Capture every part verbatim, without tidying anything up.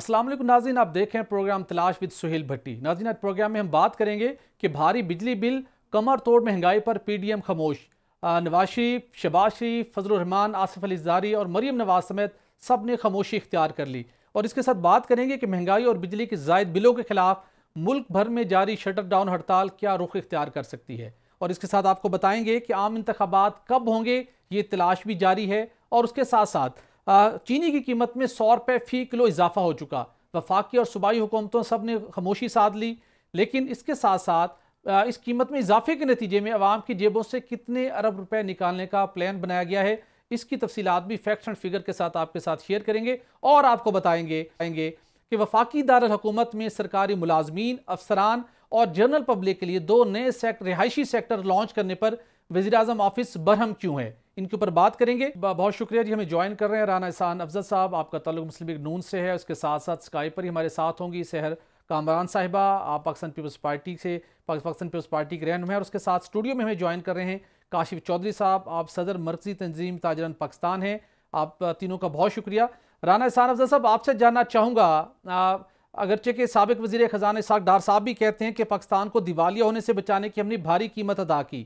अस्सलाम वालेकुम नाज़रीन, आप देख रहे हैं प्रोग्राम तलाश विद सुहेल भट्टी। नाज़रीन, आज प्रोग्राम में हम बात करेंगे कि भारी बिजली बिल, कमर तोड़ महंगाई पर पीडीएम खामोश, नवाज शरीफ, शहबाज शरीफ, फजलुर रहमान, आसिफ अली ज़रदारी और मरीम नवाज समेत सब ने खामोशी इख्तियार कर ली। और इसके साथ बात करेंगे कि महंगाई और बिजली के जायद बिलों के खिलाफ मुल्क भर में जारी शटर डाउन हड़ताल क्या रुख इख्तियार कर सकती है। और इसके साथ आपको बताएंगे कि आम इंतखाबात कब होंगे, ये तलाश भी जारी है। और उसके साथ साथ चीनी की कीमत में सौ रुपये फी किलो इजाफा हो चुका। वफाकी और सूबाई हुकूमतों सब ने खामोशी साध ली, लेकिन इसके साथ साथ इस कीमत में इजाफे के नतीजे में आवाम की जेबों से कितने अरब रुपए निकालने का प्लान बनाया गया है, इसकी तफसीलात भी फैक्ट्स एंड फिगर के साथ आपके साथ शेयर करेंगे। और आपको बताएंगे कि वफाकी दारुल हुकूमत में सरकारी मुलाजमीन, अफसरान और जनरल पब्लिक के लिए दो नए सेक्टर, रिहायशी सेक्टर लॉन्च करने पर वज़ीर आज़म ऑफिस बरहम क्यों है, इनके ऊपर बात करेंगे। बहुत शुक्रिया जी, हमें ज्वाइन कर रहे हैं राना एहसान अफजल साहब, आपका ताल्लुक मुस्लिम लीग नून से है। उसके साथ साथ स्काइप पर ही हमारे साथ होंगी सहर कामरान साहिबा, आप पाकिस्तान पीपल्स पार्टी से पाकिस्तान पीपल्स पार्टी के रहनुमा हैं। और उसके साथ स्टूडियो में हमें ज्वाइन कर रहे हैं काशिफ चौधरी साहब, आप सदर मरकजी तंजीम ताजरान पाकिस्तान हैं। आप तीनों का बहुत शुक्रिया। राना एहसान अफजल साहब, आपसे जानना चाहूँगा, अगरचे के साबिक वज़ीर ख़ज़ाना इशाक डार साहब भी कहते हैं कि पाकिस्तान को दिवालिया होने से बचाने की हमने भारी कीमत अदा की,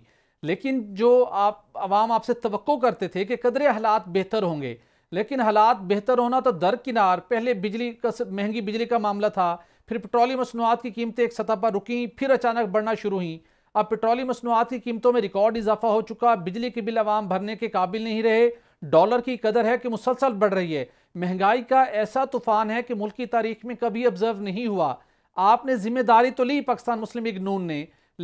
लेकिन जो आप आवाम आपसे तवक्को करते थे कि कदरे हालात बेहतर होंगे, लेकिन हालात बेहतर होना तो दरकिनार। पहले बिजली का महंगी बिजली का मामला था, फिर पेट्रोलियम मसनूआत की कीमतें एक सतह पर रुकीं, फिर अचानक बढ़ना शुरू हुई। अब पेट्रोलियम मसनूआत की कीमतों में रिकॉर्ड इजाफा हो चुका, बिजली के बिल आवाम भरने के काबिल नहीं रहे, डॉलर की कदर है कि मुसलसल बढ़ रही है। महंगाई का ऐसा तूफान है कि मुल्क की तारीख में कभी ऑब्जर्व नहीं हुआ। आपने जिम्मेदारी तो ली पाकिस्तान मुस्लिम लीग नून ने,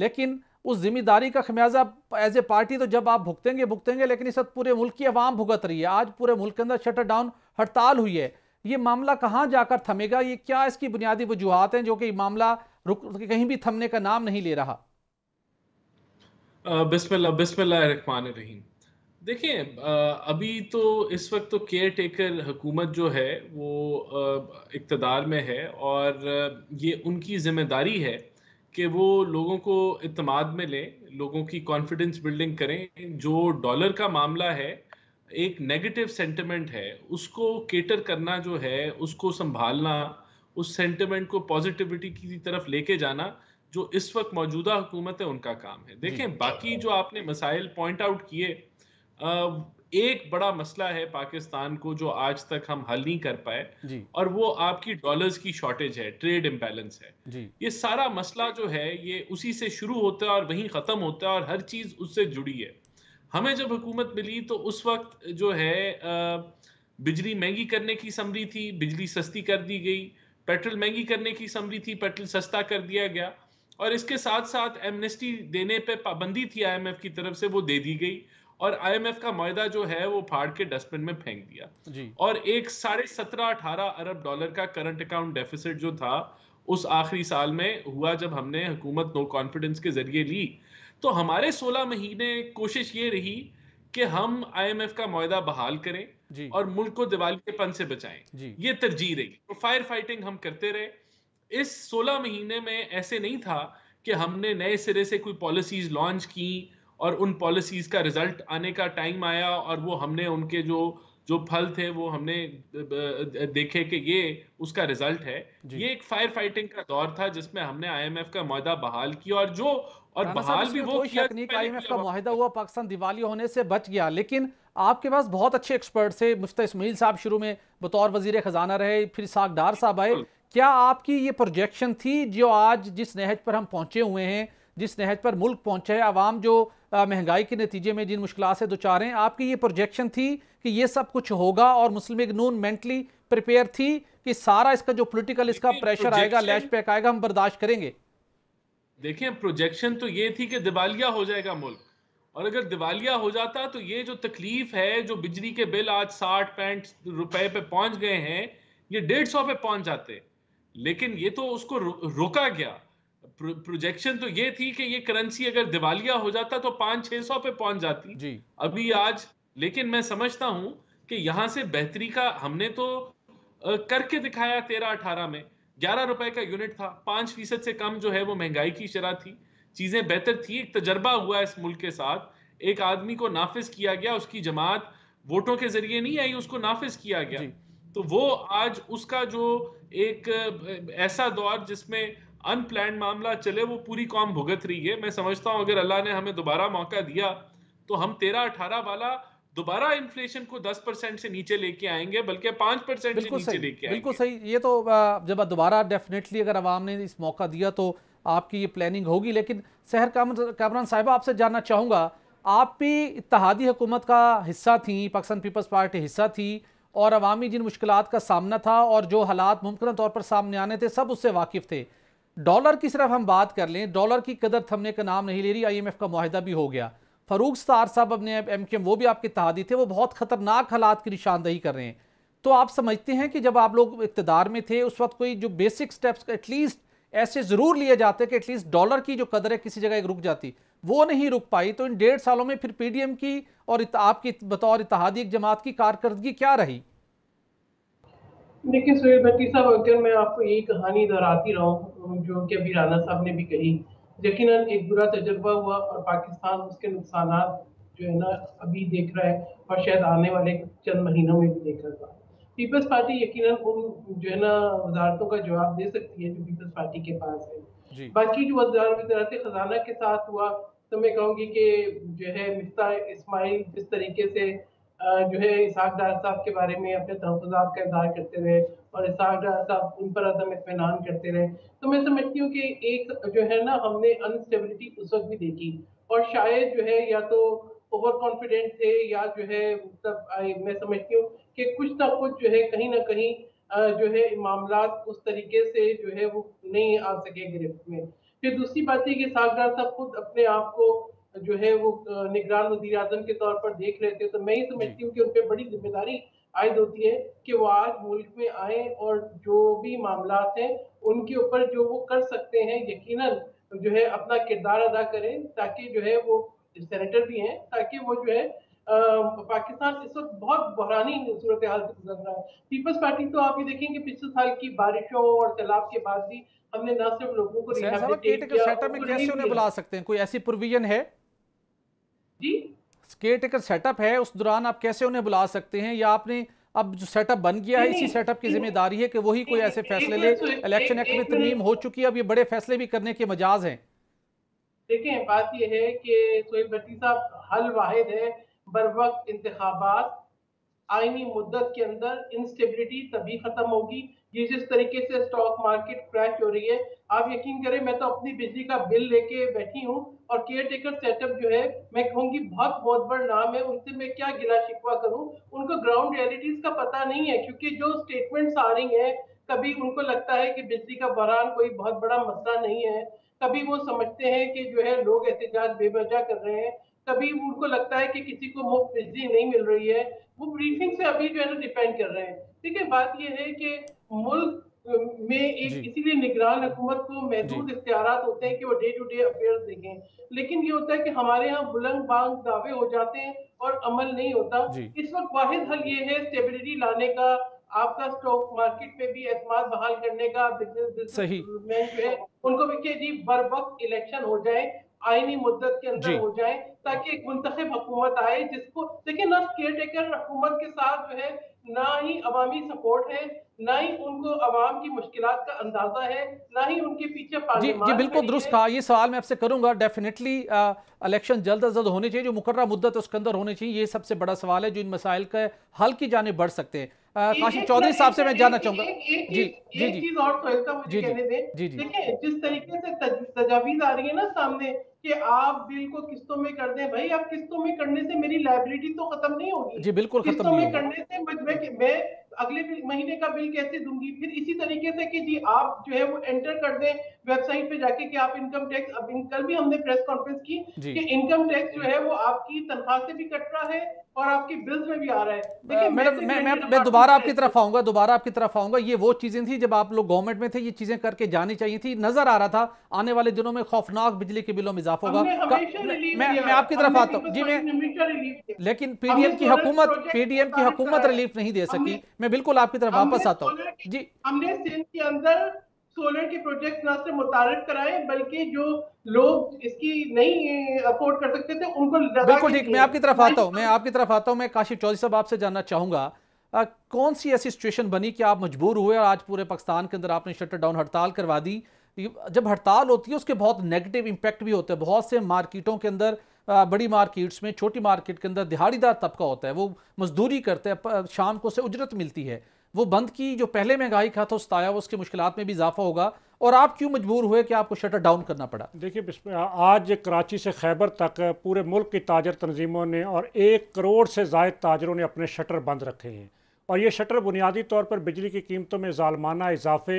लेकिन उस जिम्मेदारी का खमियाजा एज ए पार्टी तो जब आप भुगतेंगे भुगतेंगे लेकिन इस वक्त पूरे मुल्क की आवाम भुगत रही है। आज पूरे मुल्क के अंदर शटर डाउन हड़ताल हुई है। ये मामला कहाँ जाकर थमेगा, ये क्या इसकी बुनियादी वजूहात हैं जो कि मामला रुक कहीं भी थमने का नाम नहीं ले रहा? बिस्मिल्लाह बिस्मिल्लाह रहमान रहीम। देखें, अभी तो इस वक्त तो केयर टेकर हुकूमत जो है वो इक्तदार में है और ये उनकी जिम्मेदारी है कि वो लोगों को इत्माद में लें, लोगों की कॉन्फिडेंस बिल्डिंग करें। जो डॉलर का मामला है, एक नेगेटिव सेंटिमेंट है, उसको केटर करना जो है, उसको संभालना, उस सेंटिमेंट को पॉजिटिविटी की तरफ लेके जाना जो इस वक्त मौजूदा हुकूमत है उनका काम है। देखें, बाकी जो आपने मसाइल पॉइंट आउट किए, एक बड़ा मसला है पाकिस्तान को जो आज तक हम हल नहीं कर पाए, और वो आपकी डॉलर्स की शॉर्टेज है, ट्रेड इम्बैलेंस है। ये सारा मसला जो है ये उसी से शुरू होता है और वहीं ख़त्म होता है और हर चीज़ उससे जुड़ी है। हमें जब हुकूमत मिली तो उस वक्त जो है बिजली महंगी करने की समरी थी, बिजली सस्ती कर दी गई, पेट्रोल महंगी करने की समरी थी, पेट्रोल सस्ता कर दिया गया, और इसके साथ साथ एमनेस्टी देने पर पाबंदी थी आई एम एफ की तरफ से, वो दे दी गई, और आईएमएफ का मुआहदा जो है वो फाड़ के डस्टबिन में फेंक दिया जी। और एक साढ़े सत्रह अठारह अरब डॉलर का करंट अकाउंट डेफिसिट जो था उस आखिरी साल में हुआ जब हमने हुकूमत नो कॉन्फिडेंस के जरिए ली। तो हमारे सोलह महीने कोशिश ये रही कि हम आईएमएफ का मुआहदा बहाल करें और मुल्क को दिवालियेपन से बचाएं, ये तरजीह रही। तो फायर फाइटिंग हम करते रहे। इस सोलह महीने में ऐसे नहीं था कि हमने नए सिरे से कोई पॉलिसीज लॉन्च की और उन पॉलिसीज़ का रिजल्ट आने का टाइम आया और वो हमने उनके जो जो फल थे वो हमने देखे कि ये उसका रिजल्ट है। ये एक फायर फाइटिंग का दौर था जिसमें हमने आईएमएफ का मुआहदा बहाल किया और जो और बहाल भी वो किया। आईएमएफ का मुआहदा हुआ, पाकिस्तान दिवालिया होने से बच गया, लेकिन आपके पास बहुत अच्छे एक्सपर्ट थे। मुफ्ती इस्माइल साहब शुरू में बतौर वजीर खजाना रहे, फिर इशाक डार साहब आए। क्या आपकी ये प्रोजेक्शन थी जो आज जिस नहज पर हम पहुंचे हुए हैं, जिस नहज पर मुल्क पहुंचा है, आवाम जो महंगाई के नतीजे में जिन मुश्किलों से दो चार हैं, आपकी ये प्रोजेक्शन थी कि ये सब कुछ होगा और मुस्लिम लीग नून मेंटली प्रिपेयर थी कि सारा इसका जो पॉलिटिकल इसका प्रेशर आएगा, लैश पैक आएगा, हम बर्दाश्त करेंगे? देखें, प्रोजेक्शन तो ये थी कि दिवालिया हो जाएगा मुल्क, और अगर दिवालिया हो जाता तो ये जो तकलीफ है, जो बिजली के बिल आज साठ पैंठ रुपए पे पहुंच गए हैं, ये डेढ़ सौ पे पहुंच जाते, लेकिन ये तो उसको रोका गया। प्रोजेक्शन तो ये थी कि ये करेंसी अगर दिवालिया हो जाता तो पाँच छः सौ पे पहुंच जाती जी। अभी आज, लेकिन मैं समझता हूं कि यहां से बेहतरी का हमने तो करके दिखाया। तेरह अठारह में ग्यारह रुपए का यूनिट था, पाँच फीसद से कम जो है वो महंगाई की शरह थी, चीजें बेहतर थी। एक तजर्बा हुआ इस मुल्क के साथ, एक आदमी को नाफिज किया गया, उसकी जमात वोटों के जरिए नहीं आई, उसको नाफिज किया गया। तो वो आज उसका जो एक ऐसा दौर जिसमें अनप्लान्ड मामला चले वो पूरी कौम भुगत रही है। मैं समझता हूँ अगर अल्लाह ने हमें दोबारा मौका दिया तो हम तेरह अठारह वाला दोबारा इन्फ्लेशन को दस परसेंट से नीचे लेके आएंगे, बल्कि पाँच परसेंट से नीचे लेके आएंगे। बिल्कुल सही, ये तो जब दोबारा डेफिनेटली अगर आवाम ने इस मौका दिया तो आपकी ये प्लानिंग होगी। लेकिन शहर कामरान साहिबा, आपसे जानना चाहूँगा, आप भी इत्तेहादी हुकूमत का हिस्सा थी, पाकिस्तान पीपल्स पार्टी हिस्सा थी और अवामी जिन मुश्किलात का सामना था और जो हालात मुमकिन तौर पर सामने आने थे सब उससे वाकिफ़ थे। डॉलर की सिर्फ हम बात कर लें, डॉलर की कदर थमने का नाम नहीं ले रही, आई एम एफ का मुआहिदा भी हो गया, फरूक सत्तार साहब अपने एम क्यू एम वो भी आपके तहादी थे, वो बहुत ख़तरनाक हालात की निशानदही कर रहे हैं। तो आप समझते हैं कि जब आप लोग इकतदार में थे उस वक्त कोई जो बेसिक स्टेप्स एटलीस्ट ऐसे ज़रूर लिए जाते कि एटलीस्ट डॉलर की जो कदर है किसी जगह एक रुक जाती, वो नहीं रुक पाई। तो इन डेढ़ सालों में फिर पी डी एम की और आपकी बतौर इत्तेहादी एक जमात की कारकर्दगी क्या रही? देखिए सुहेल भट्टी साहब, अगर मैं आपको यही कहानी दोहराती रहूँ जो कि अभी राना साहब ने भी कही, यकीनन एक बुरा तजर्बा हुआ और पाकिस्तान उसके नुकसान जो है ना अभी देख रहा है और शायद आने वाले चंद महीनों में भी देख रहा है। पीपल्स पार्टी यकीनन उन जो है ना वजारतों का जवाब दे सकती है जो पीपल्स पार्टी के पास है। बाकी जो वजारत खजाना के साथ हुआ तो मैं कहूँगी कि जो है मिफ्ता इस्माइल जिस तरीके से जो है इसाक डार साहब के बारे में अपने तहफ़ुज़ात का इज़हार करते रहे और इसाक डार साहब उन पर अदम इत्मीनान करते रहे, तो मैं समझती हूँ कि एक जो है ना हमने अनस्टेबिलिटी उस वक्त भी देखी और शायद जो है या तो ओवर कॉन्फिडेंट थे या जो है मतलब मैं समझती हूँ कि कुछ ना कुछ जो है कहीं ना कहीं जो है मामला उस तरीके से जो है वो नहीं आ सके गिरफ्त में। फिर दूसरी बात यह कि इसाक डार साहब खुद अपने आप को जो है वो निगरान वज़ीर आज़म के तौर पर देख रहे थे, तो मैं ही समझती हूँ कि उन पर बड़ी जिम्मेदारी आयद होती है कि वो आज मुल्क में आए और जो भी मामलात हैं उनके ऊपर जो वो कर सकते हैं यकीनन जो है अपना किरदार अदा करें, ताकि जो है वो सेनेटर भी हैं, ताकि वो जो है पाकिस्तान इस वक्त बहुत बहरानी सूरत हाल से गुजर रहा है। पीपल्स पार्टी तो आप ये देखेंगे पिछले साल की बारिशों और सैलाब के बाद भी हमने न सिर्फ लोगों को रिहैबिलिटेट बुला सकते हैं, कोई ऐसी प्रोविजन है जी? केयरटेकर सेटअप है, उस दौरान आप कैसे उन्हें बुला सकते हैं या आपने अब जो सेटअप बन गया है इसी सेटअप की जिम्मेदारी है कि वही कोई ऐसे फैसले ले? इलेक्शन एक्ट में तरमीम हो चुकी है, अब ये बड़े फैसले भी करने के मजाज हैं। देखें बात ये है कि सुहेल भट्टी साहब हल वाहिद है, बरवक्त इंतखाबात आईनी मुद्दत के अंदर इंस्टेबिलिटी तभी खत्म होगी। ये जिस तरीके से स्टॉक मार्केट क्रैश हो रही है, आप यकीन करें मैं तो अपनी बिजली का बिल लेके बैठी हूँ और केयर टेकर सेटअप जो है मैं कहूँगी बहुत बहुत बड़ा नाम है, उनसे मैं क्या गिला शिकवा करूँ, उनको ग्राउंड रियलिटीज का पता नहीं है क्योंकि जो स्टेटमेंट्स आ रही हैं कभी उनको लगता है कि बिजली का बहरान कोई बहुत बड़ा मसला नहीं है, कभी वो समझते हैं कि जो है लोग एहतजाज बेवजह कर रहे हैं, कभी उनको लगता है कि किसी को मुफ्त बिजली नहीं मिल रही है, वो ब्रीफिंग से अभी जो है ना डिपेंड कर रहे हैं। ठीक है, बात यह है कि मुल्क में एक इसीलिए निगरान हुकूमत को महदूद इख्तियारात होते हैं कि वो डे टू डे अफेयर्स देखें, लेकिन ये होता है कि हमारे यहाँ बुलंद बांग दावे हो जाते हैं और अमल नहीं होता। इस वक्त वाहिद हल ये है स्टेबिलिटी लाने का, आपका स्टॉक मार्केट में भी एतमाद बहाल करने का, बिजनेस जो है उनको भी कि जी बर वक्त इलेक्शन हो जाए, आईनी मुद्दत के अंदर हो जाए, ताकि एक मुंतखब हुकूमत आए जिसको देखिए ना केयर टेकर हुकूमत के साथ जो है ना ही अवामी सपोर्ट है, ना ही उनको अवाम की मुश्किलात का अंदाजा है, ना ही उनके पीछे पार्लियामेंट जी, जी बिल्कुल दुरुस्त कहा। ये सवाल मैं आपसे करूंगा, डेफिनेटली इलेक्शन जल्द अज जल्द होने चाहिए, जो मुकर्रर मुद्दत उसके अंदर होनी चाहिए, ये सबसे बड़ा सवाल है जो इन मसाइल के हल की जाने बढ़ सकते हैं। काशिफ चौधरी साहब से मैं जानना चाहूंगा जी जी जी और मुझे कहने दें, देखिए जिस तरीके से तजावीज आ रही है ना सामने कि आप बिल को किस्तों में कर दें, भाई आप किस्तों में करने से मेरी लाइबिलिटी तो खत्म नहीं होगी जी, बिल्कुल किस्तों में करने से मैं, मैं अगले महीने का बिल कैसे दूंगी? फिर इसी तरीके से कि जी आप जो है वो एंटर कर दें वेबसाइट पे जाके कि आप इनकम टैक्स, अब कल भी हमने प्रेस कॉन्फ्रेंस की कि इनकम टैक्स जो है वो आपकी तनख्वाह से भी कट रहा है और आपके बिल्स में भी आ रहा है। देखिए मैडम मैं मैं मैं दोबारा आपकी तरफ आऊंगा, दोबारा आपकी तरफ आऊंगा। ये वो चीजें थी जब आप लोग गवर्नमेंट में थे, ये चीजें करके जानी चाहिए थी, नजर आ रहा था आने वाले दिनों में खौफनाक बिजली के बिलों में इजाफा होगा। मैं आपकी तरफ आता हूँ जी, मैं लेकिन पीडीएम की हुकूमत पीडीएम की हुकूमत रिलीफ नहीं दे सकी। मैं बिल्कुल आपकी तरफ वापस आता हूँ जी। हमने सिंध के अंदर सोलर के प्रोजेक्ट ना सिर्फ मुतारफ कराए बल्कि जो लोग इसकी नहीं अफोर्ड कर सकते थे उनको बिल्कुल ठीक। मैं आपकी तरफ आता हूँ मैं आपकी तरफ आता हूँ मैं काशिफ चौधरी साहब आपसे जानना चाहूँगा, आ, कौन सी ऐसी सिचुएशन बनी कि आप मजबूर हुए और आज पूरे पाकिस्तान के अंदर आपने शटर डाउन हड़ताल करवा दी? जब हड़ताल होती है उसके बहुत नेगेटिव इम्पैक्ट भी होते हैं। बहुत से मार्केटों के अंदर, बड़ी मार्केट्स में, छोटी मार्केट के अंदर दिहाड़ीदार तबका होता है, वो मजदूरी करते हैं, शाम को से उजरत मिलती है। वो बंद की जो पहले महंगाई का था उसताया, उसकी मुश्किलात में भी इजाफा होगा। और आप क्यों मजबूर हुए कि आपको शटर डाउन करना पड़ा? देखिए, आज कराची से खैबर तक पूरे मुल्क की ताजर तनजीमों ने और एक करोड़ से ज़ायद ताजरों ने अपने शटर बंद रखे हैं। और ये शटर बुनियादी तौर पर बिजली की कीमतों में जालमाना इजाफे,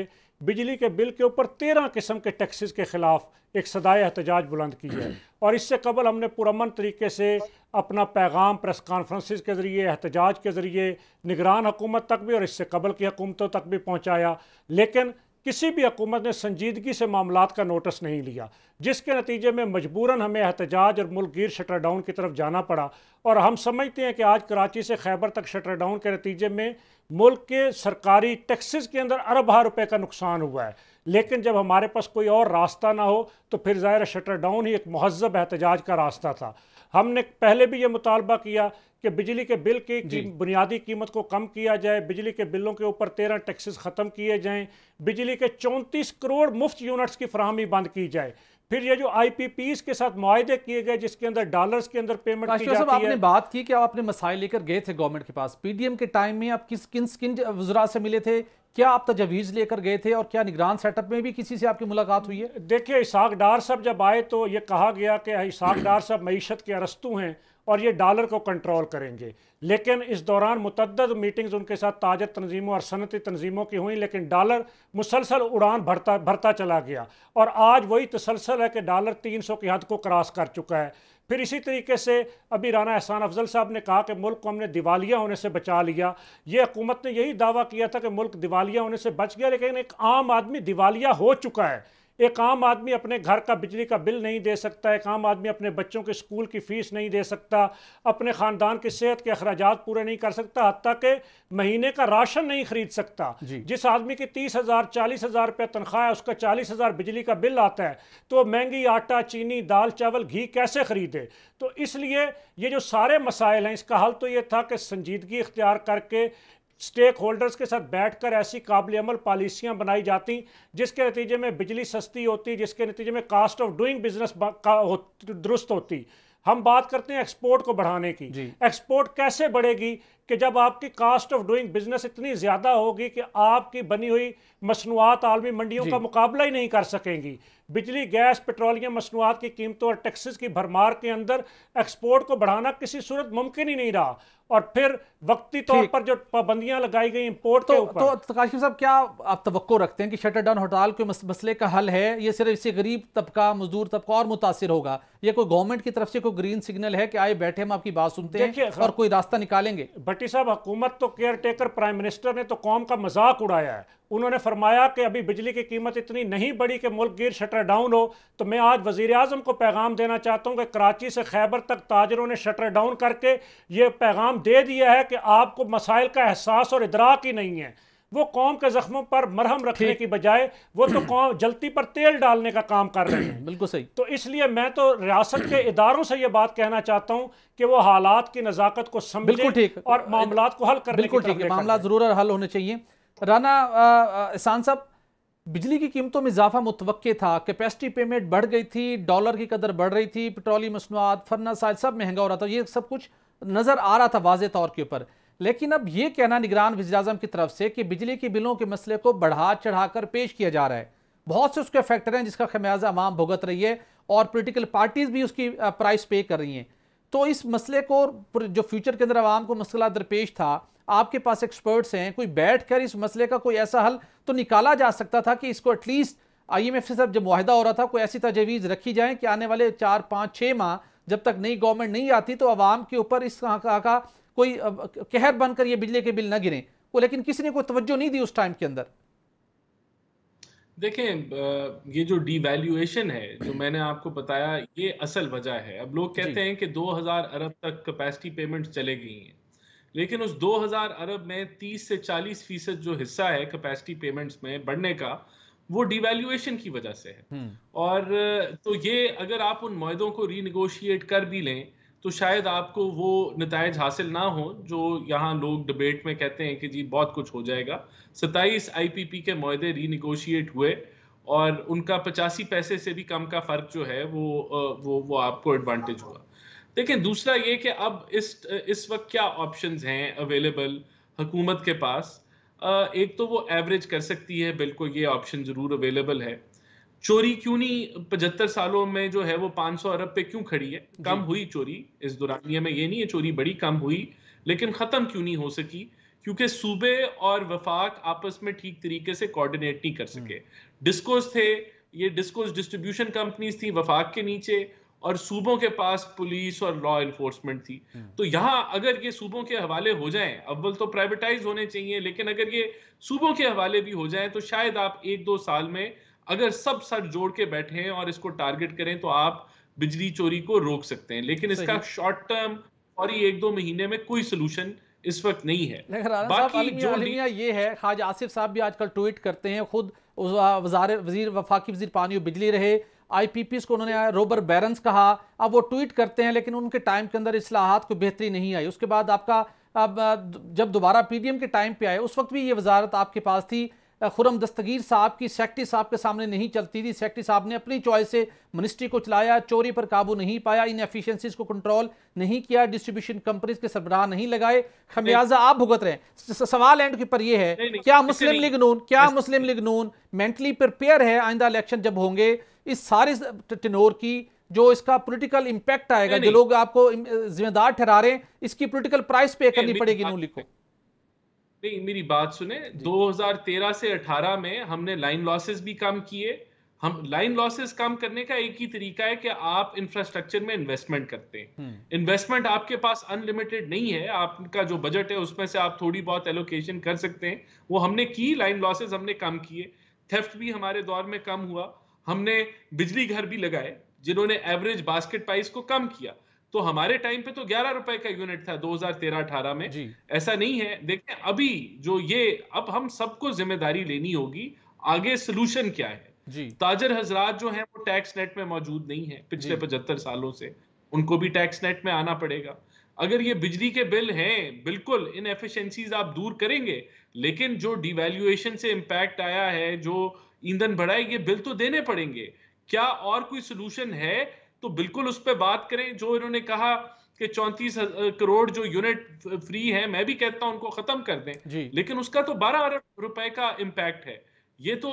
बिजली के बिल के ऊपर तेरह किस्म के टैक्सेस के ख़िलाफ़ एक सदाए एहतजाज बुलंद की है। और इससे कबल हमने पुरअमन तरीके से अपना पैगाम प्रेस कॉन्फ्रेंसेस के ज़रिए, एहतजाज के ज़रिए निगरान हुकूमत तक भी और इससे कबल की हुकूमतों तक भी पहुँचाया, लेकिन किसी भी हुकूमत ने संजीदगी से मामलात का नोटिस नहीं लिया, जिसके नतीजे में मजबूरन हमें एहतजाज और मुल्कगीर शटर डाउन की तरफ जाना पड़ा। और हम समझते हैं कि आज कराची से खैबर तक शटर डाउन के नतीजे में मुल्क के सरकारी टैक्सेस के अंदर अरबा रुपए का नुकसान हुआ है। लेकिन जब हमारे पास कोई और रास्ता ना हो तो फिर ज़ाहिर शटर डाउन ही एक महज़ब एहतजाज का रास्ता था। हमने पहले भी ये मुतालबा किया कि बिजली के बिल की बुनियादी कीमत को कम किया जाए, बिजली के बिलों के ऊपर तेरह टैक्सेस ख़त्म किए जाएँ, बिजली के चौंतीस करोड़ मुफ्त यूनिट्स की फराहमी बंद की जाए। फिर ये जो आई पी पीज के साथ मुआहदे किए गए जिसके अंदर डॉलर्स के अंदर पेमेंट की जाती है। आपने बात की कि आप अपने मसाइल लेकर गए थे गवर्नमेंट के पास, पीडीएम के टाइम में आप किस किन किन वज़रा से मिले थे, क्या आप तजवीज़ लेकर गए थे और क्या निगरान सेटअप में भी किसी से आपकी मुलाकात हुई है? देखिए, इशाक डार साहब जब आए तो ये कहा गया कि इशाक डार साहब मईशत के अरस्तु हैं और ये डॉलर को कंट्रोल करेंगे। लेकिन इस दौरान मुतद्दद मीटिंग्स उनके साथ ताजर तनजीमों और सनती तनजीमों की हुई, लेकिन डॉलर मुसलसल उड़ान भरता भरता चला गया और आज वही तसलसल है कि डॉलर तीन सौ की हद को क्रॉस कर चुका है। फिर इसी तरीके से अभी राना एहसान अफजल साहब ने कहा कि मुल्क को हमने दिवालिया होने से बचा लिया। ये हुकूमत ने यही दावा किया था कि मुल्क दिवालिया होने से बच गया, लेकिन एक आम आदमी दिवालिया हो चुका है। एक आम आदमी अपने घर का बिजली का बिल नहीं दे सकता, एक आम आदमी अपने बच्चों के स्कूल की फ़ीस नहीं दे सकता, अपने ख़ानदान की सेहत के अखराजात पूरे नहीं कर सकता, हत्ता के महीने का राशन नहीं ख़रीद सकता। जिस आदमी की तीस हज़ार चालीस हज़ार रुपया तनख्वाह है, उसका चालीस हज़ार बिजली का बिल आता है, तो महंगी आटा, चीनी, दाल, चावल, घी कैसे ख़रीदे? तो इसलिए ये जो सारे मसाइल हैं, इसका हल तो ये था कि संजीदगी इख्तियार करके स्टेक होल्डर्स के साथ बैठकर ऐसी काबिल अमल पॉलिसियाँ बनाई जाती जिसके नतीजे में बिजली सस्ती होती, जिसके नतीजे में कास्ट ऑफ डूइंग बिजनेस दुरुस्त होती। हम बात करते हैं एक्सपोर्ट को बढ़ाने की। एक्सपोर्ट कैसे बढ़ेगी कि जब आपकी कास्ट ऑफ डूइंग बिजनेस इतनी ज़्यादा होगी कि आपकी बनी हुई मसनूआत आलमी मंडियों का मुकाबला ही नहीं कर सकेंगी। बिजली, गैस, पेट्रोलियम मसनूआत की कीमतों और टैक्सेस की भरमार के अंदर एक्सपोर्ट को बढ़ाना किसी सूरत मुमकिन ही नहीं रहा। और फिर वक्ती तौर पर जो पाबंदियां लगाई गई इम्पोर्ट के ऊपर, तो काशिफ साहब क्या आप तवक्को रखते हैं कि शटर डाउन हड़ताल के मसले का हल है? ये सिर्फ इससे गरीब तबका, मजदूर तबका और मुतासिर होगा? यह कोई गवर्नमेंट की तरफ से कोई ग्रीन सिग्नल है कि आए बैठे हम आपकी बात सुनते हैं और कोई रास्ता निकालेंगे? भट्टी साहब, हुकूमत तो केयर टेकर प्राइम मिनिस्टर ने तो कौम का मजाक उड़ाया है। उन्होंने फरमाया कि अभी बिजली की कीमत इतनी नहीं बढ़ी कि मुल्कगीर शटर डाउन हो। तो मैं आज वज़ीर आज़म को पैगाम देना चाहता हूँ कि कराची से खैबर तक ताजरों ने शटर डाउन करके ये पैगाम दे दिया है कि आपको मसाइल का एहसास और इदराक ही नहीं है। वो कौम के ज़ख्मों पर मरहम रखने की बजाय वो तो कौम जलती पर तेल डालने का काम कर रहे हैं। बिल्कुल सही। तो इसलिए मैं तो रियासत के इदारों से ये बात कहना चाहता हूँ कि वो हालात की नज़ाकत को समझे और मामलात को हल करने की तरफ। मामला ज़रूर हल होने चाहिए। राना एहसान साहब, बिजली की कीमतों में इजाफा मुतवक्के था, कैपेसिटी पेमेंट बढ़ गई थी, डॉलर की कदर बढ़ रही थी, पेट्रोलियम मसनूआत, फर्नासाइल सब महंगा हो रहा था, ये सब कुछ नज़र आ रहा था वाज़े तौर के ऊपर। लेकिन अब ये कहना निगरान वज़ीर आज़म की तरफ से कि बिजली के बिलों के मसले को बढ़ा चढ़ा कर पेश किया जा रहा है, बहुत से उसके फैक्टर हैं जिसका खमियाजा आवाम भुगत रही है और पोलिटिकल पार्टीज़ भी उसकी प्राइस पे कर रही हैं। तो इस मसले को जो फ्यूचर के अंदर आवाम को मसला दरपेश था, आपके पास एक्सपर्ट्स हैं, कोई बैठ कर इस मसले का कोई ऐसा हल तो निकाला जा सकता था कि इसको एटलीस्ट आई एम एफ से जब मुआहदा हो रहा था कोई ऐसी तजवीज़ रखी जाए कि आने वाले चार पाँच छः माह जब तक नई गवर्नमेंट नहीं आती तो आवाम के ऊपर इस तरह का कोई कहर बनकर ये बिजली के बिल ना गिरे वो, लेकिन किसी ने कोई तवज्जो नहीं दी उस टाइम के अंदर। देखें, ये जो डिवैल्यूएशन है जो मैंने आपको बताया ये असल वजह है। अब लोग कहते हैं कि दो हज़ार अरब तक कैपेसिटी पेमेंट चले गई हैं, लेकिन उस दो हज़ार अरब में तीस से चालीस फीसद जो हिस्सा है कैपेसिटी पेमेंट्स में बढ़ने का वो डिवैल्यूएशन की वजह से है। और तो ये अगर आप उन मुआहदों को रीनिगोशिएट कर भी लें तो शायद आपको वो नतायज हासिल ना हो जो यहाँ लोग डिबेट में कहते हैं कि जी बहुत कुछ हो जाएगा। सत्ताईस आई पी पी के मुहदे रीनिगोशिएट हुए और उनका पचासी पैसे से भी कम का फ़र्क जो है वो वो वो आपको एडवांटेज हुआ। लेकिन दूसरा ये कि अब इस इस वक्त क्या ऑप्शंस हैं अवेलेबल हुकूमत के पास। एक तो वो एवरेज कर सकती है, बिल्कुल ये ऑप्शन ज़रूर अवेलेबल है। चोरी क्यों नहीं, पचहत्तर सालों में जो है वो पाँच सौ अरब पे क्यों खड़ी है, कम हुई चोरी इस दौरानिया में, ये नहीं है चोरी बड़ी कम हुई, लेकिन ख़त्म क्यों नहीं हो सकी, क्योंकि सूबे और वफाक आपस में ठीक तरीके से कोऑर्डिनेट नहीं कर सके। डिस्कोस थे, ये डिस्कोस डिस्ट्रीब्यूशन कंपनीज थी वफाक के नीचे, और सूबों के पास पुलिस और लॉ इन्फोर्समेंट थी। तो यहाँ अगर ये सूबों के हवाले हो जाएं, अव्वल तो प्राइवेटाइज होने चाहिए, लेकिन अगर ये सूबों के हवाले भी हो जाएं तो शायद आप एक दो साल में अगर सब सर जोड़ के बैठे हैं और इसको टारगेट करें तो आप बिजली चोरी को रोक सकते हैं। लेकिन इसका शॉर्ट टर्म और ये एक दो महीने में कोई सोल्यूशन इस वक्त नहीं है। बाकी आलमिया ये है, खाज आसिफ साहब भी आजकल ट्वीट करते हैं, खुद वज़ार वज़ीर वफाकी वज़ीर पानी और बिजली रहे, आईपीपीस को उन्होंने रोबर बैरंस कहा, अब वो ट्वीट करते हैं लेकिन उनके टाइम के अंदर इस्लाहात को बेहतरी नहीं आई। उसके बाद आपका अब जब दोबारा पीडीएम के टाइम पे आए उस वक्त भी ये वजारत आपके पास थी, खुरम दस्तगीर साहब की सेक्रेटरी साहब के सामने नहीं चलती थी, सेक्रेटरी साहब ने अपनी चॉइस से मिनिस्ट्री को चलाया, चोरी पर काबू नहीं पाया, इनएफिशिएंसीज को कंट्रोल नहीं किया, डिस्ट्रीब्यूशन कंपनीज के सरबराह नहीं लगाए, खमियाजा आप भुगत रहे हैं। सवाल एंड पर यह है, क्या मुस्लिम लीग नून क्या मुस्लिम लीग नून मेंटली प्रिपेयर है आइंदा इलेक्शन जब होंगे इस सारे टेनोर की जो इसका पॉलिटिकल इंपैक्ट आएगा, जो लोग आपको जिम्मेदार ठहरा रहे हैं, इसकी पॉलिटिकल प्राइस पे करनी पड़ेगी नून लीग को? नहीं, मेरी बात सुने, दो हज़ार तेरह से अठारह में हमने लाइन लॉसेस भी कम किए। हम लाइन लॉसेस कम करने का एक ही तरीका है कि आप इंफ्रास्ट्रक्चर में इन्वेस्टमेंट करते हैं। इन्वेस्टमेंट आपके पास अनलिमिटेड नहीं है, आपका जो बजट है उसमें से आप थोड़ी बहुत एलोकेशन कर सकते हैं, वो हमने की। लाइन लॉसेज हमने कम किए, थेफ्ट भी हमारे दौर में कम हुआ, हमने बिजली घर भी लगाए जिन्होंने एवरेज बास्केट प्राइस को कम किया। तो हमारे टाइम पे तो ग्यारह रुपए का यूनिट था दो हज़ार तेरह अठारह में, ऐसा नहीं है। देखें अभी जो ये, अब हम सबको जिम्मेदारी लेनी होगी आगे सोल्यूशन क्या है। ताजर हजरात जो हैं वो टैक्स नेट में मौजूद नहीं है पिछले पचहत्तर सालों से, उनको भी टैक्स नेट में आना पड़ेगा। अगर ये बिजली के बिल हैं, बिल्कुल इनएफिशिएंसीज आप दूर करेंगे, लेकिन जो डिवैल्यूएशन से इम्पैक्ट आया है, जो ईंधन बढ़ाए, ये बिल तो देने पड़ेंगे। क्या और कोई सोल्यूशन है? तो बिल्कुल उस पर बात करें। जो इन्होंने कहा कि चौंतीस करोड़ जो यूनिट फ्री है, मैं भी कहता हूं उनको खत्म कर दें, लेकिन उसका तो बारह अरब रुपए का इम्पैक्ट है। ये तो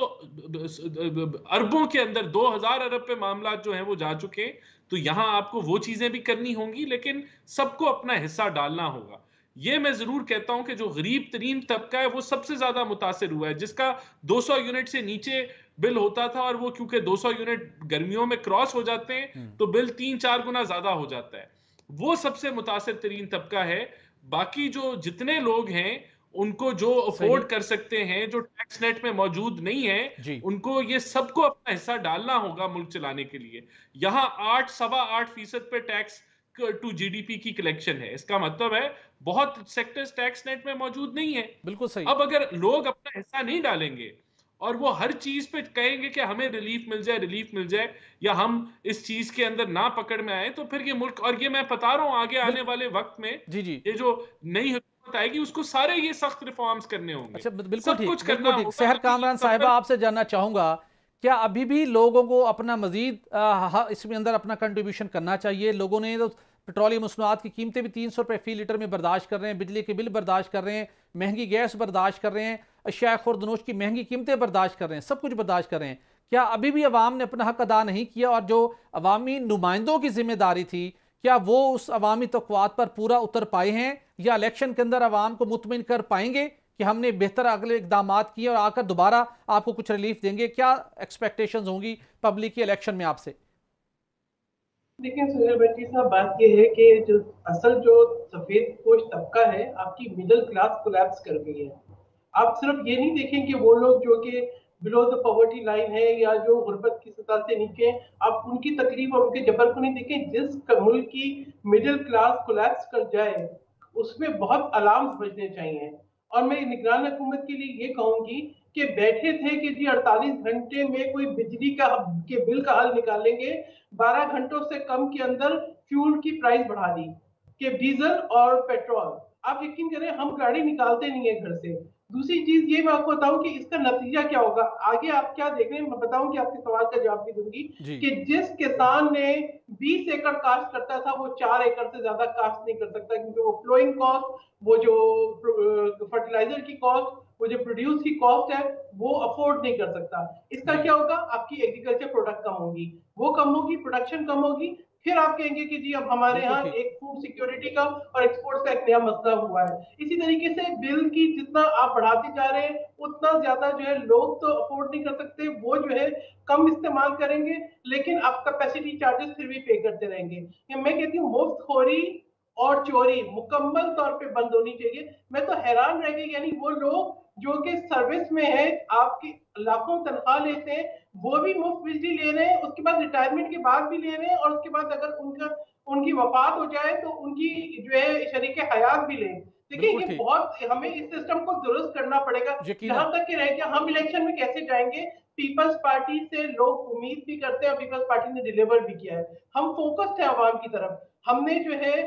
अरबों के अंदर दो हजार अरब पे मामला जो है वो जा चुके हैं। तो यहाँ आपको वो चीजें भी करनी होंगी, लेकिन सबको अपना हिस्सा डालना होगा। ये मैं जरूर कहता हूं कि जो गरीब तरीन तबका है वो सबसे ज्यादा मुतासिर हुआ है, जिसका दो सौ यूनिट से नीचे बिल होता था, और वो क्योंकि दो सौ यूनिट गर्मियों में क्रॉस हो जाते हैं तो बिल तीन चार गुना ज्यादा हो जाता है। वो सबसे मुतासिर तरीन तबका है। बाकी जो जितने लोग हैं उनको, जो अफोर्ड कर सकते हैं, जो टैक्स नेट में मौजूद नहीं है, उनको, ये सबको अपना हिस्सा डालना होगा मुल्क चलाने के लिए। यहाँ आठ सवा आठ फीसद पे टैक्स टू जीडीपी की कलेक्शन है, इसका मतलब है बहुत सेक्टर्स टैक्स नेट में मौजूद नहीं है। बिल्कुल सही। अब अगर लोग अपना हिस्सा नहीं डालेंगे और वो हर चीज पे कहेंगे कि हमें रिलीफ मिल जाए रिलीफ मिल जाए या हम इस चीज के अंदर ना पकड़ में आए, तो फिर ये मुल्क, और ये मैं बता रहा हूँ, आगे आने वाले वक्त में जी जी ये जो नई हुकूमत आएगी उसको सारे ये सख्त रिफॉर्म्स करने होंगे। अच्छा, बिल्कुल सब कुछ करना होगा। शहर कामरान साहिबा, आपसे जानना चाहूंगा, क्या अभी भी लोगों को अपना मजीद इसमें अंदर अपना कंट्रीब्यूशन करना चाहिए? लोगों ने तो पेट्रोलियम मसनूआत की कीमतें भी तीन सौ रुपये फी लीटर में बर्दाश्त कर रहे हैं, बिजली के बिल बर्दाश्त कर रहे हैं, महंगी गैस बर्दाश्त कर रहे हैं, अशिया खुर्दनोश की महंगी कीमतें बर्दाश्त कर रहे हैं, सब कुछ बर्दाश्त कर रहे हैं। क्या अभी भी अवाम ने अपना हक अदा नहीं किया, और जो अवामी नुमाइंदों की जिम्मेदारी थी क्या वो उस अवामी तक़वात पर पूरा उतर पाए हैं, या इलेक्शन के अंदर अवाम को मुतमिन कर पाएंगे कि हमने बेहतर अगले इकदाम किए और आकर दोबारा आपको कुछ रिलीफ देंगे? क्या एक्सपेक्टेशंस होंगी पब्लिक की इलेक्शन में आपसे? देखिए सुहेल भट्टी साहब, बात यह है कि जो असल जो सफेद पोश तबका है, आपकी मिडिल क्लास कोलैप्स कर गई है। आप सिर्फ ये नहीं देखें कि वो लोग जो कि बिलो द पॉवर्टी लाइन है या जो गुर्बत की सतह से नीचे, आप उनकी तकलीफ और उनके जबर को नहीं देखें। जिस मुल्क की मिडिल क्लास कोलैप्स कर जाए उसमें बहुत अलार्म्स बजने चाहिए। और मैं निगरान हुकूमत के लिए ये कहूँगी कि बैठे थे कि जी अड़तालीस घंटे में कोई बिजली का के बिल का हल निकालेंगे, बारह घंटों से कम के अंदर फ्यूल की प्राइस बढ़ा दी कि डीजल और पेट्रोल। आप यकीन करें हम गाड़ी निकालते नहीं है घर से। दूसरी चीज ये मैं आपको बताऊं कि इसका नतीजा क्या होगा, आगे आप क्या देख रहे हैं मैं बताऊं कि आपके सवाल का जवाब भी दूंगी कि जिस किसान ने बीस एकड़ काश्त करता था वो चार एकड़ से ज्यादा काश्त नहीं कर सकता, क्योंकि वो फ्लोइंग कॉस्ट, वो जो फर्टिलाइजर की कॉस्ट, वो जो प्रोड्यूस की कॉस्ट है वो अफोर्ड नहीं कर सकता। इसका क्या होगा, आपकी एग्रीकल्चर प्रोडक्ट कम होगी, वो कम होगी, प्रोडक्शन कम होगी, फिर आप कहेंगे कि जी अब हमारे यहाँ एक फूड सिक्योरिटी का और एक्सपोर्ट का एक नया मसला हुआ है। इसी तरीके से बिल की जितना आप बढ़ाते जा रहे हैं उतना ज्यादा जो है लोग तो अफोर्ड नहीं कर सकते, वो जो है कम इस्तेमाल करेंगे लेकिन आप कैपेसिटी चार्जेस फिर भी पे करते रहेंगे। मैं कहती हूँ मुफ्तखोरी और चोरी मुकम्मल तौर पे बंद होनी चाहिए। मैं तो हैरान रह गई, यानी वो लोग जो कि सर्विस में है, आपकी लाखों तनख्वाह लेते हैं, वो भी मुफ्त बिजली ले रहे हैं, उसके बाद रिटायरमेंट के बाद भी ले रहे हैं, और उसके बाद अगर उनका उनकी वफात हो जाए तो उनकी जो है शरीक हयात भी लें। देखिए ये बहुत, हमें इस सिस्टम को दुरुस्त करना पड़ेगा। जहां तक कि रह गया हम इलेक्शन में कैसे जाएंगे, पीपल्स पार्टी से लोग उम्मीद भी करते हैं और पीपल्स पार्टी ने डिलीवर भी किया है। हम फोकस्ड है आवाम की तरफ, हमने जो है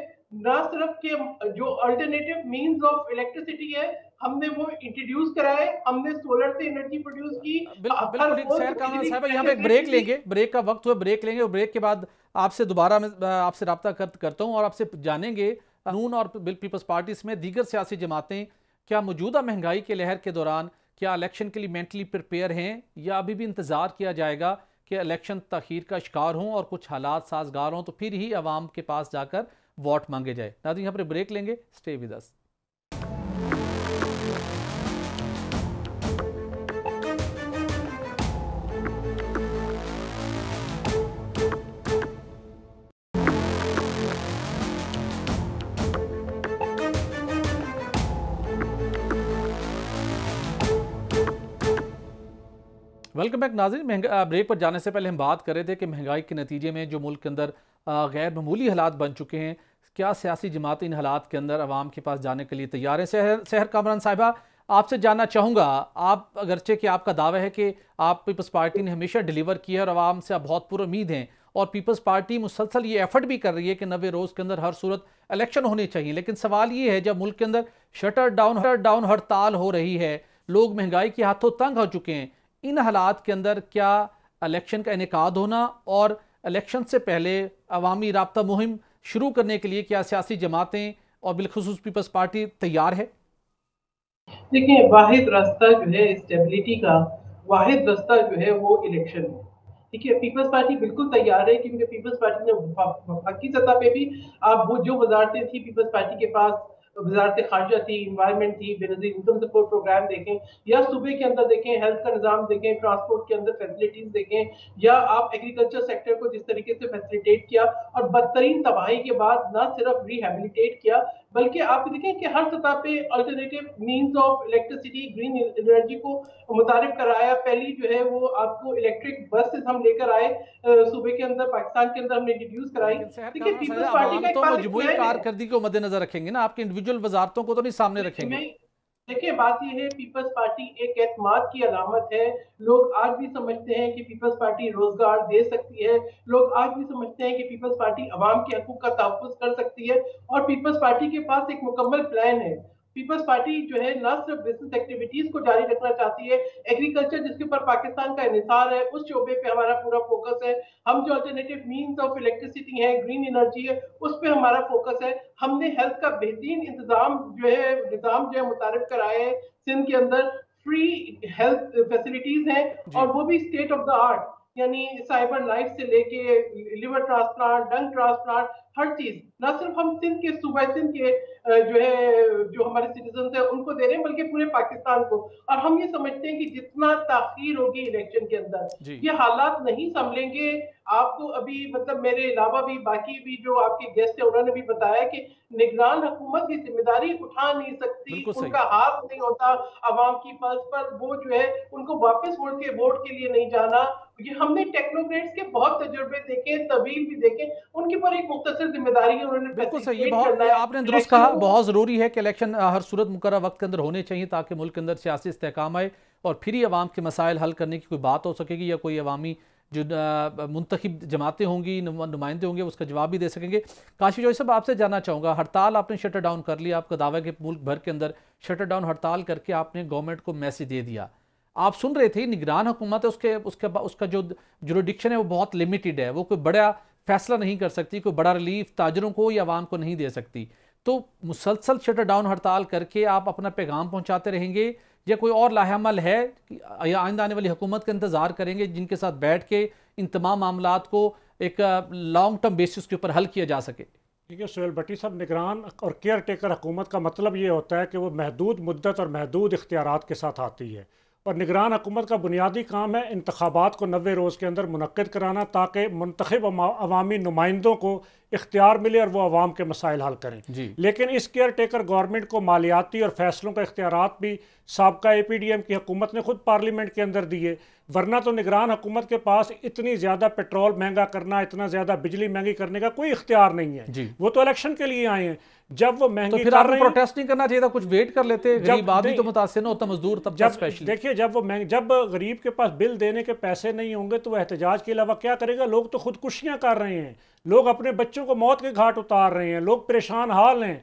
ना सिर्फ के जो अल्टरनेटिव मींस ऑफ इलेक्ट्रिसिटी है हमने वो इंट्रोड्यूस कराए, हमने सोलर से एनर्जी प्रोड्यूस की। बिल्कुल, एक ब्रेक लेंगे, ब्रेक का वक्त हुआ, ब्रेक लेंगे और ब्रेक के बाद आपसे दोबारा मैं आपसे रब्ता करता हूँ और आपसे जानेंगे नून और पीपल्स पार्टी में दीगर सियासी जमातें क्या मौजूदा महंगाई के लहर के दौरान क्या इलेक्शन के लिए मेंटली प्रिपेयर हैं या अभी भी इंतज़ार किया जाएगा कि इलेक्शन तखीर का शिकार हों और कुछ हालात साजगार हों तो फिर ही आवाम के पास जाकर वोट मांगे जाए। नाज़रीन यहाँ पर ब्रेक लेंगे, stay with us. Welcome back नाज़रीन। ब्रेक पर जाने से पहले हम बात कर रहे थे कि महंगाई के नतीजे में जो मुल्क के अंदर गैर मामूली हालात बन चुके हैं, क्या सियासी जमात इन हालात के अंदर आवाम के पास जाने के लिए तैयार हैं। शहर शहर कामरान साहिबा, आपसे जानना चाहूँगा, आप अगरचे कि आपका दावा है कि आप पीपल्स पार्टी ने हमेशा डिलीवर किया है और आवाम से आप बहुत पूरी उम्मीद हैं और पीपल्स पार्टी मुसलसल ये एफर्ट भी कर रही है कि नब्बे रोज़ के अंदर हर सूरत इलेक्शन होने चाहिए, लेकिन सवाल ये है जब मुल्क के अंदर शटर डाउन शटर डाउन हड़ताल हो रही है, लोग महंगाई के हाथों तंग हो चुके हैं, इन हालात के अंदर क्या इलेक्शन का इनेकाद होना और इलेक्शन से पहले अवामी राब्ता मुहिम शुरू करने के लिए क्या सियासी जमातें और बिलखुसूस पीपल्स पार्टी तैयार है? देखिए वाहिद रास्ता जो है स्टेबिलिटी का, वाहिद रास्ता जो है वो इलेक्शन है। ठीक है, पीपल्स पार्टी बिल्कुल तैयार है क्योंकि पीपल्स पार्टी ने वफाकी सतह पे भी आप वो जो वजारतें थी पीपल्स पार्टी के पास, वजारत खारजा थी, इन्वायरमेंट थी, बेनजीर इनकम सपोर्ट प्रोग्राम देखें या सूबे के अंदर देखें, हेल्थ का निज़ाम देखें, ट्रांसपोर्ट के अंदर फैसिलिटीज देखें, या आप एग्रीकल्चर सेक्टर को जिस तरीके से फैसिलिटेट किया और बदतरीन तबाही के बाद ना सिर्फ रिहेबिलिटेट किया बल्कि आप देखें कि हर सतह पे alternative means of electricity, green energy को मुतारिफ कराया। पहली जो है वो आपको इलेक्ट्रिक बसेस हम लेकर आए सूबे के अंदर, पाकिस्तान के अंदर हमने इंट्रोड्यूस कराई। देखिए पीपल्स पार्टी का तो मजबूरी कारकर्दी को मद्देनजर रखेंगे ना, आपके इंडिविजुअल वजारतों को तो नहीं सामने रखेंगे। देखिए बात यह है पीपल्स पार्टी एक एतमाद की अलामत है, लोग आज भी समझते हैं कि पीपल्स पार्टी रोजगार दे सकती है, लोग आज भी समझते हैं कि पीपल्स पार्टी अवाम के हकूक का तहफ़्फ़ुज़ कर सकती है और पीपल्स पार्टी के पास एक मुकम्मल प्लान है। पीपल्स पार्टी जो है ना सिर्फ बिजनेस एक्टिविटीज को जारी रखना चाहती है, एग्रीकल्चर जिसके ऊपर पाकिस्तान का इन्हिसार है उस शोबे पे हमारा पूरा फोकस है, हम जो अल्टरनेटिव मींस ऑफ इलेक्ट्रिसिटी है, ग्रीन एनर्जी है, उस पे हमारा फोकस है। हमने हेल्थ का बेहतरीन इंतजाम जो है निज़ाम जो है मुतारिफ कराया है, सिंध के अंदर फ्री हेल्थ फैसिलिटीज हैं और वो भी स्टेट ऑफ द आर्ट, यानी साइबर लाइफ से लेके लिवर ट्रांसप्लांट, डंग ट्रांसप्लांट, हर चीज़ ना सिर्फ हम सिंध के सूबा सिंध के जो है जो हमारे सिटीजन हैं उनको दे रहे हैं बल्कि पूरे पाकिस्तान को। और हम ये समझते हैं कि जितना ताखीर होगी इलेक्शन के अंदर ये हालात नहीं संभलेंगे। आपको अभी मतलब मेरे अलावा भी बाकी भी जो आपके गेस्ट हैं उन्होंने भी बताया कि निगरान हुकूमत की जिम्मेदारी उठा नहीं सकती, उनका हाथ नहीं होता आवाम की पल्स पर, वो जो है उनको वापस मुड़ के वोट के लिए नहीं जाना, क्योंकि हमने टेक्नोक्रेट्स के बहुत तजुर्बे देखे, तवील भी देखे, उनके पर एक मुख्तसर जिम्मेदारी है उन्होंने। बिल्कुल सही, ये बहुत आपने दुरुस्त कहा, बहुत ज़रूरी है कि इलेक्शन हर सूरत मुकर्रर वक्त के अंदर होने चाहिए ताकि मुल्क के अंदर सियासी इस्तेहकाम आए और फिर ही अवाम के मसाइल हल करने की कोई बात हो सकेगी या कोई अवामी जो मुंतखब जमातें होंगी, नुमाइंदे होंगे, उसका जवाब भी दे सकेंगे। काशिफ चौधरी साहब, आपसे जानना चाहूँगा, हड़ताल आपने शटर डाउन कर लिया, आपका दावा है कि मुल्क भर के अंदर शटर डाउन हड़ताल करके आपने गवर्नमेंट को मैसेज दे दिया। आप सुन रहे थे निगरान हुकूमत है, उसके उसके उसका जो जुरिडिक्शन है वो बहुत लिमिटेड है, वो कोई बड़ा फैसला नहीं कर सकती, कोई बड़ा रिलीफ ताजरों को या आवाम को नहीं दे सकती। तो मुसलसल शटर डाउन हड़ताल करके आप अपना पैगाम पहुँचाते रहेंगे या कोई और लाहेमल है या आइंदा आने वाली हुकूमत का इंतज़ार करेंगे जिनके साथ बैठ के इन तमाम मामलों को एक लॉन्ग टर्म बेसिस के ऊपर हल किया जा सके? देखिए सुहेल भट्टी साहब, निगरान और केयर टेकर हुकूमत का मतलब ये होता है कि वो महदूद मुद्दत और महदूद इख्तियारात के साथ आती है और निगरान हुकूमत का बुनियादी काम है इंतखाबात को नब्बे रोज़ के अंदर मुनक्किद कराना ताकि मुंतखब अवामी नुमाइंदों को इख्तियार मिले और वह अवाम के मसाइल हल करें। लेकिन इस केयर टेकर गवर्नमेंट को मालियाती और फैसलों का इख्तियारात भी साबका ए पी डी एम की हुकूमत ने खुद पार्लियामेंट के अंदर दिए, वरना तो निगरान हुकूमत के पास इतनी ज़्यादा पेट्रोल महंगा करना, इतना ज़्यादा बिजली महंगी करने का कोई इख्तियार नहीं है। वो तो इलेक्शन के लिए आए हैं, जब वो महंगी तो फिर आपको प्रोटेस्ट नहीं करना चाहिए था, कुछ वेट कर लेते, गरीब आदमी तो मुतासिर ना होता, मजदूर तबका स्पेशली। देखिए जब वो महंगी, जब गरीब के पास बिल देने के पैसे नहीं होंगे तो वह एहतजाज के अलावा क्या करेगा? लोग तो खुदकुशियाँ कर रहे हैं, लोग अपने बच्चों को मौत के घाट उतार रहे हैं, लोग परेशान हाल हैं,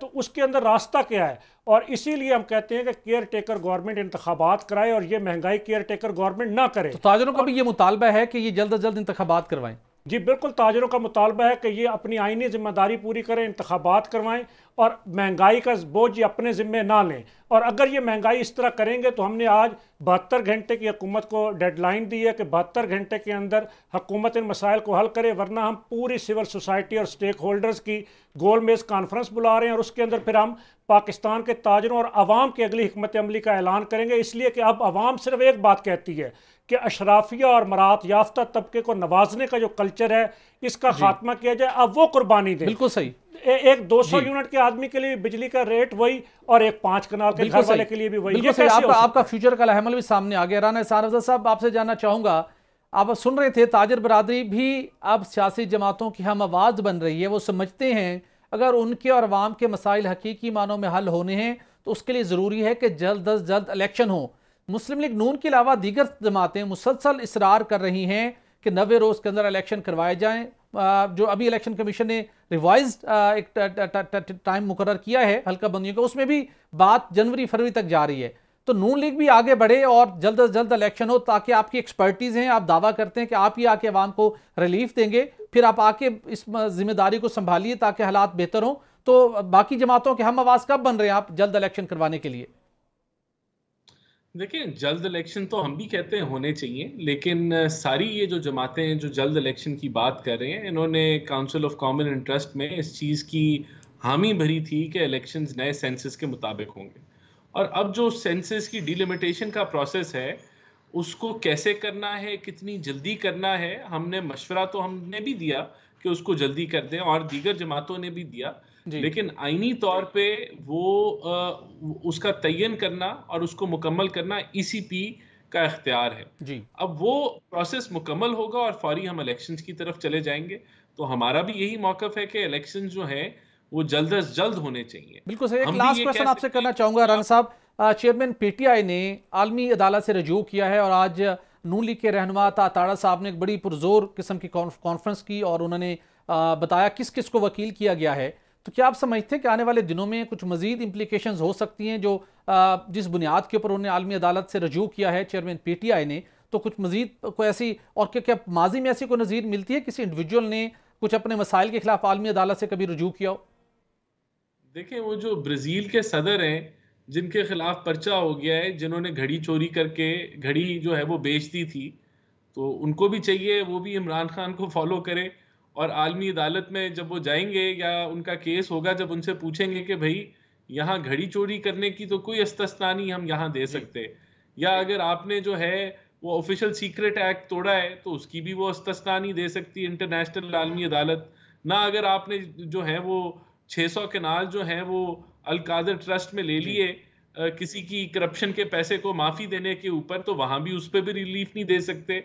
तो उसके अंदर रास्ता क्या है? और इसीलिए हम कहते हैं कि केयर टेकर गवर्नमेंट इंतखाबात कराए और ये महंगाई केयर टेकर गवर्नमेंट ना करे। तो ताजरों का भी ये मुतालबा है कि ये जल्द अज जल्द इंतखाबात करवाएं। जी बिल्कुल, ताजरों का मुतालबा है कि ये अपनी आइनी जिम्मेदारी पूरी करें, इंतखाबात करवाएं और महंगाई का बोझ ये अपने ज़िम्मे ना लें। और अगर ये महंगाई इस तरह करेंगे तो हमने आज बहत्तर घंटे की हुकूमत को डेडलाइन दी है कि बहत्तर घंटे के अंदर हुकूमत इन मसाइल को हल करे, वरना हम पूरी सिविल सोसाइटी और स्टेक होल्डर्स की गोल मेज़ कॉन्फ्रेंस बुला रहे हैं और उसके अंदर फिर हम पाकिस्तान के ताजरों और आवाम की अगली हिकमत अमली का ऐलान करेंगे। इसलिए कि अब आवाम सिर्फ एक बात कहती है कि अशराफिया और मरात याफ्ता तबके को नवाजने का जो कल्चर है इसका खात्मा किया जाए, अब वो कुर्बानी दें। बिल्कुल सही, ए, एक दो सौ यूनिट के आदमी के लिए बिजली का रेट वही और एक पाँच कनाल के घर वाले के लिए भी वही। ये आपका आपका फ्यूचर का लाहमल भी सामने आ गया। राना एहसान अफजल साहब, आपसे जानना चाहूँगा, आप सुन रहे थे ताजर बरादरी भी अब सियासी जमातों की हम आवाज़ बन रही है, वो समझते हैं अगर उनके और आवाम के मसाइल हकीकी मानों में हल होने हैं तो उसके लिए ज़रूरी है कि जल्द अज जल्द इलेक्शन हो। मुस्लिम लीग नून के अलावा दीगर जमातें मुसलसल इसरार कर रही हैं कि नब्बे रोज़ के अंदर इलेक्शन करवाए जाएँ। जो अभी इलेक्शन कमीशन ने रिवाइज एक टाइम मुकर्रर किया है हल्का बंदियों का, उसमें भी बात जनवरी फरवरी तक जा रही है। तो नून लीग भी आगे बढ़े और जल्द अज जल्द इलेक्शन हो ताकि आपकी एक्सपर्टीज़ हैं, आप दावा करते हैं कि आप ही आके आवाम को रिलीफ देंगे, फिर आप आके इस जिम्मेदारी को संभालिए ताकि हालात बेहतर हों। तो बाकी जमातों के हम आवाज़ कब बन रहे हैं आप जल्द इलेक्शन करवाने के लिए? देखिए जल्द इलेक्शन तो हम भी कहते हैं होने चाहिए, लेकिन सारी ये जो जमातें हैं जो जल्द इलेक्शन की बात कर रहे हैं, इन्होंने काउंसिल ऑफ कॉमन इंटरेस्ट में इस चीज़ की हामी भरी थी कि इलेक्शंस नए सेंसस के मुताबिक होंगे और अब जो सेंसस की डिलिमिटेशन का प्रोसेस है उसको कैसे करना है, कितनी जल्दी करना है, हमने मशवरा तो हमने भी दिया कि उसको जल्दी कर दें और दीगर जमातों ने भी दिया, लेकिन आईनी तौर पे वो आ, उसका तयन करना और उसको मुकम्मल करना ई सी पी का इख्तियार है जी। अब वो प्रोसेस मुकम्मल होगा और फौरी हम इलेक्शंस की तरफ चले जाएंगे। तो हमारा भी यही मौकफ है कि इलेक्शंस जो हैं वो जल्द अज जल्द होने चाहिए। बिल्कुल सही, एक लास्ट क्वेश्चन आपसे करना चाहूँगा राणा साहब। चेयरमैन पी टी आई ने आलमी अदालत से रजू किया है और आज नून लीग के रहनुमा ताड़ा साहब ने एक बड़ी पुरजोर किस्म की कॉन्फ्रेंस की और उन्होंने बताया किस किस को वकील किया गया है। तो क्या आप समझते हैं कि आने वाले दिनों में कुछ मजीद इम्प्लिकेशंस हो सकती हैं जो जिस बुनियाद के ऊपर उन्होंने आलमी अदालत से रजू किया है चेयरमैन पी टी आई ने, तो कुछ मजीद कोई ऐसी और क्या क्या माजी में ऐसी कोई नज़ीर मिलती है किसी इंडिविजुअल ने कुछ अपने मसाइल के खिलाफ आलमी अदालत से कभी रजू किया हो? देखें वो जो ब्राज़ील के सदर हैं जिनके खिलाफ पर्चा हो गया है, जिन्होंने घड़ी चोरी करके घड़ी जो है वो बेच दी थी, तो उनको भी चाहिए वो भी इमरान खान को फॉलो करें और आलमी अदालत में जब वो जाएंगे या उनका केस होगा जब उनसे पूछेंगे कि भाई यहाँ घड़ी चोरी करने की तो कोई इस्तस्ना नहीं हम यहाँ दे सकते, या अगर आपने जो है वो ऑफिशियल सीक्रेट एक्ट तोड़ा है तो उसकी भी वो इस्तस्ना नहीं दे सकती इंटरनेशनल आलमी अदालत, ना अगर आपने जो है वो छः सौ कनाल जो है वो अलकादर ट्रस्ट में ले लिए किसी की करप्शन के पैसे को माफ़ी देने के ऊपर, तो वहाँ भी उस पर भी रिलीफ नहीं दे सकते।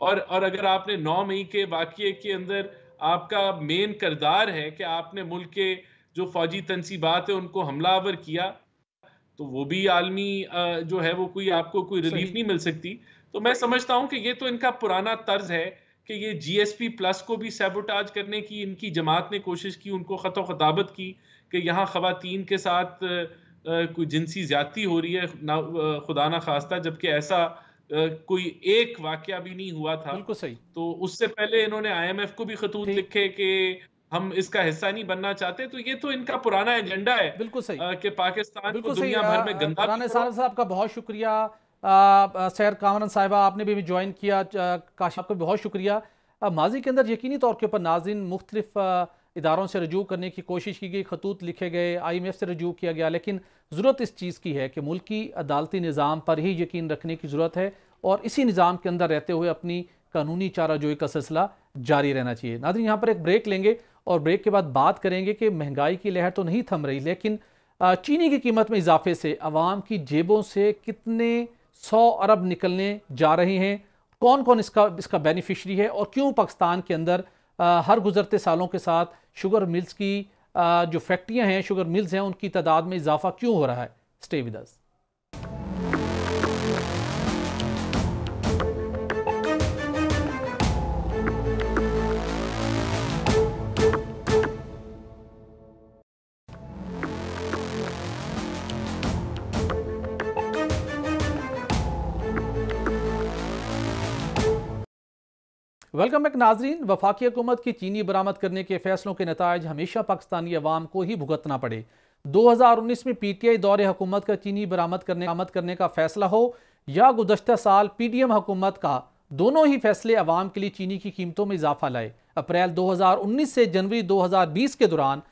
और और अगर आपने नौ मई के वाक़े के अंदर आपका मेन किरदार है कि आपने मुल्क के जो फौजी तनसीबात है उनको हमलावर किया, तो वो भी आलमी जो है वो कोई आपको कोई रिलीफ नहीं मिल सकती। तो मैं समझता हूँ कि ये तो इनका पुराना तर्ज है कि ये जीएसपी प्लस को भी सैबोटाज करने की इनकी जमात ने कोशिश की, उनको खतो खताबत की कि यहाँ ख़वातीन के साथ कोई जिनसी ज्यादती हो रही है ना, खुदा ना खास्ता, जबकि ऐसा कोई एक वाकया भी नहीं हुआ था। बिल्कुल सही। तो उससे पहले इन्होंने आईएमएफ को भी खतूत लिखे कि हम इसका हिस्सा नहीं बनना चाहते। तो ये तो इनका पुराना एजेंडा है। बिल्कुल सही। कि पाकिस्तान बिल्कुल को दुनिया भर में गंदा। राणा साहब साहब का बहुत शुक्रिया, सैर कामरान साहिबा आपने भी ज्वाइन किया, काशिफ आपका बहुत शुक्रिया। माजी के अंदर यकीनी तौर के ऊपर नाजिन मुख्तलिफ इदारों से रजू करने की कोशिश की गई, खतूत लिखे गए, आई एम एफ से रजू किया गया, लेकिन ज़रूरत इस चीज़ की है कि मुल्की अदालती निज़ाम पर ही यकीन रखने की ज़रूरत है और इसी निज़ाम के अंदर रहते हुए अपनी कानूनी चाराजोई का सिलसिला जारी रहना चाहिए। नाज़रीन यहाँ पर एक ब्रेक लेंगे और ब्रेक के बाद बात करेंगे कि महंगाई की लहर तो नहीं थम रही, लेकिन चीनी की कीमत में इजाफे से अवाम की जेबों से कितने सौ अरब निकलने जा रहे हैं, कौन कौन इसका इसका बेनिफिशरी है और क्यों पाकिस्तान के अंदर आ, हर गुजरते सालों के साथ शुगर मिल्स की आ, जो फैक्ट्रियां हैं, शुगर मिल्स हैं, उनकी तादाद में इजाफा क्यों हो रहा है। Stay with us. Welcome back नाजरीन। वफाकी हुकूमत की चीनी बरामद करने के फैसलों के नतायज हमेशा पाकिस्तानी अवाम को ही भुगतना पड़े। दो हज़ार उन्नीस में पी टी आई दौरे हुकूमत का चीनी बरामद करने बरामद करने का फैसला हो या गुज़श्ता साल पी डी एम हुकूमत का, दोनों ही फैसले अवाम के लिए चीनी की कीमतों में इजाफा लाए। अप्रैल दो हज़ार उन्नीस से जनवरी दो हज़ार बीस के दौरान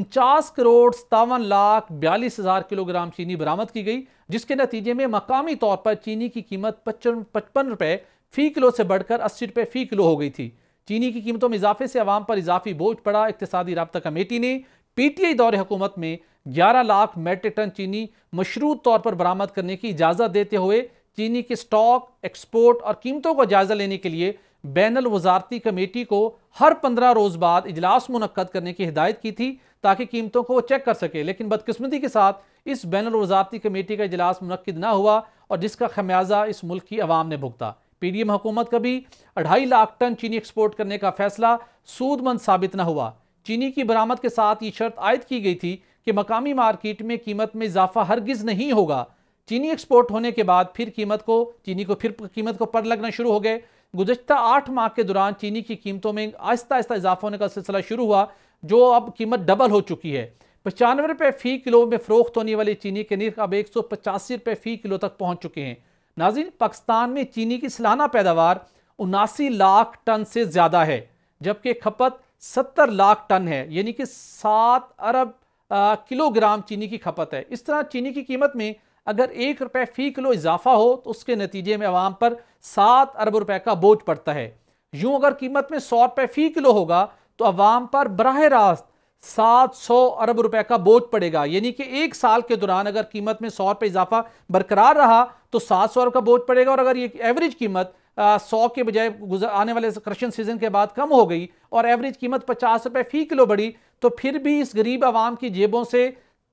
उनचास करोड़ सतावन लाख बयालीस हज़ार किलोग्राम चीनी बरामद की गई, जिसके नतीजे में मकामी तौर पर चीनी की कीमत पचपन पचपन रुपये फ़ी किलो से बढ़कर अस्सी रुपये फ़ी किलो हो गई थी। चीनी की कीमतों में इजाफे से अवाम पर इजाफी बोझ पड़ा। इक्तिसादी राब्ता कमेटी ने पी टी आई दौरे हुकूमत में ग्यारह लाख मेट्रिक टन चीनी मशरूत तौर पर बरामद करने की इजाज़त देते हुए चीनी के स्टॉक, एक्सपोर्ट और कीमतों का जायज़ा लेने के लिए बैनल वजारती कमेटी को हर पंद्रह रोज़ बाद इजलास मुनक्कद करने की हिदायत की थी ताकि कीमतों को वो चेक कर सके, लेकिन बदकिस्मती के साथ इस बैनल वजारती कमेटी का इजलास मुनक्कद ना हुआ और जिसका खमियाजा इस मुल्क की आवाम ने भुगता। पीडीएम हुकूमत का भी ढाई लाख टन चीनी एक्सपोर्ट करने का फैसला सूदमंद साबित न हुआ। चीनी की बरामद के साथ ये शर्त आयद की गई थी कि मकामी मार्केट में कीमत में इजाफा हरगिज़ नहीं होगा। चीनी एक्सपोर्ट होने के बाद फिर कीमत को चीनी को फिर कीमत को पर लगना शुरू हो गए। गुज़श्ता आठ माह के दौरान चीनी की कीमतों में आहिस्ता आहिस्ता इजाफा होने का सिलसिला शुरू हुआ, जो अब कीमत डबल हो चुकी है। पचानवे रुपये फ़ी किलो में फ़रोख्त होने वाली चीनी के नर्ख अब एक सौ पचासी रुपये फ़ी किलो तक पहुँच चुके हैं। नाज़रीन, पाकिस्तान में चीनी की सालाना पैदावार उनासी लाख टन से ज़्यादा है, जबकि खपत सत्तर लाख टन है, यानी कि सात अरब किलोग्राम चीनी की खपत है। इस तरह चीनी की कीमत में अगर एक रुपये फ़ी किलो इजाफा हो तो उसके नतीजे में आवाम पर सात अरब रुपये का बोझ पड़ता है। यूँ अगर कीमत में सौ रुपये फ़ी किलो होगा तो आवाम पर बराह रास्त सात सौ अरब रुपए का बोझ पड़ेगा, यानी कि एक साल के दौरान अगर कीमत में सौ रुपये इजाफा बरकरार रहा तो सात सौ अरब का बोझ पड़ेगा। और अगर ये एवरेज कीमत सौ के बजाय आने वाले क्रशिंग सीजन के बाद कम हो गई और एवरेज कीमत पचास रुपये फ़ी किलो बढ़ी तो फिर भी इस गरीब आवाम की जेबों से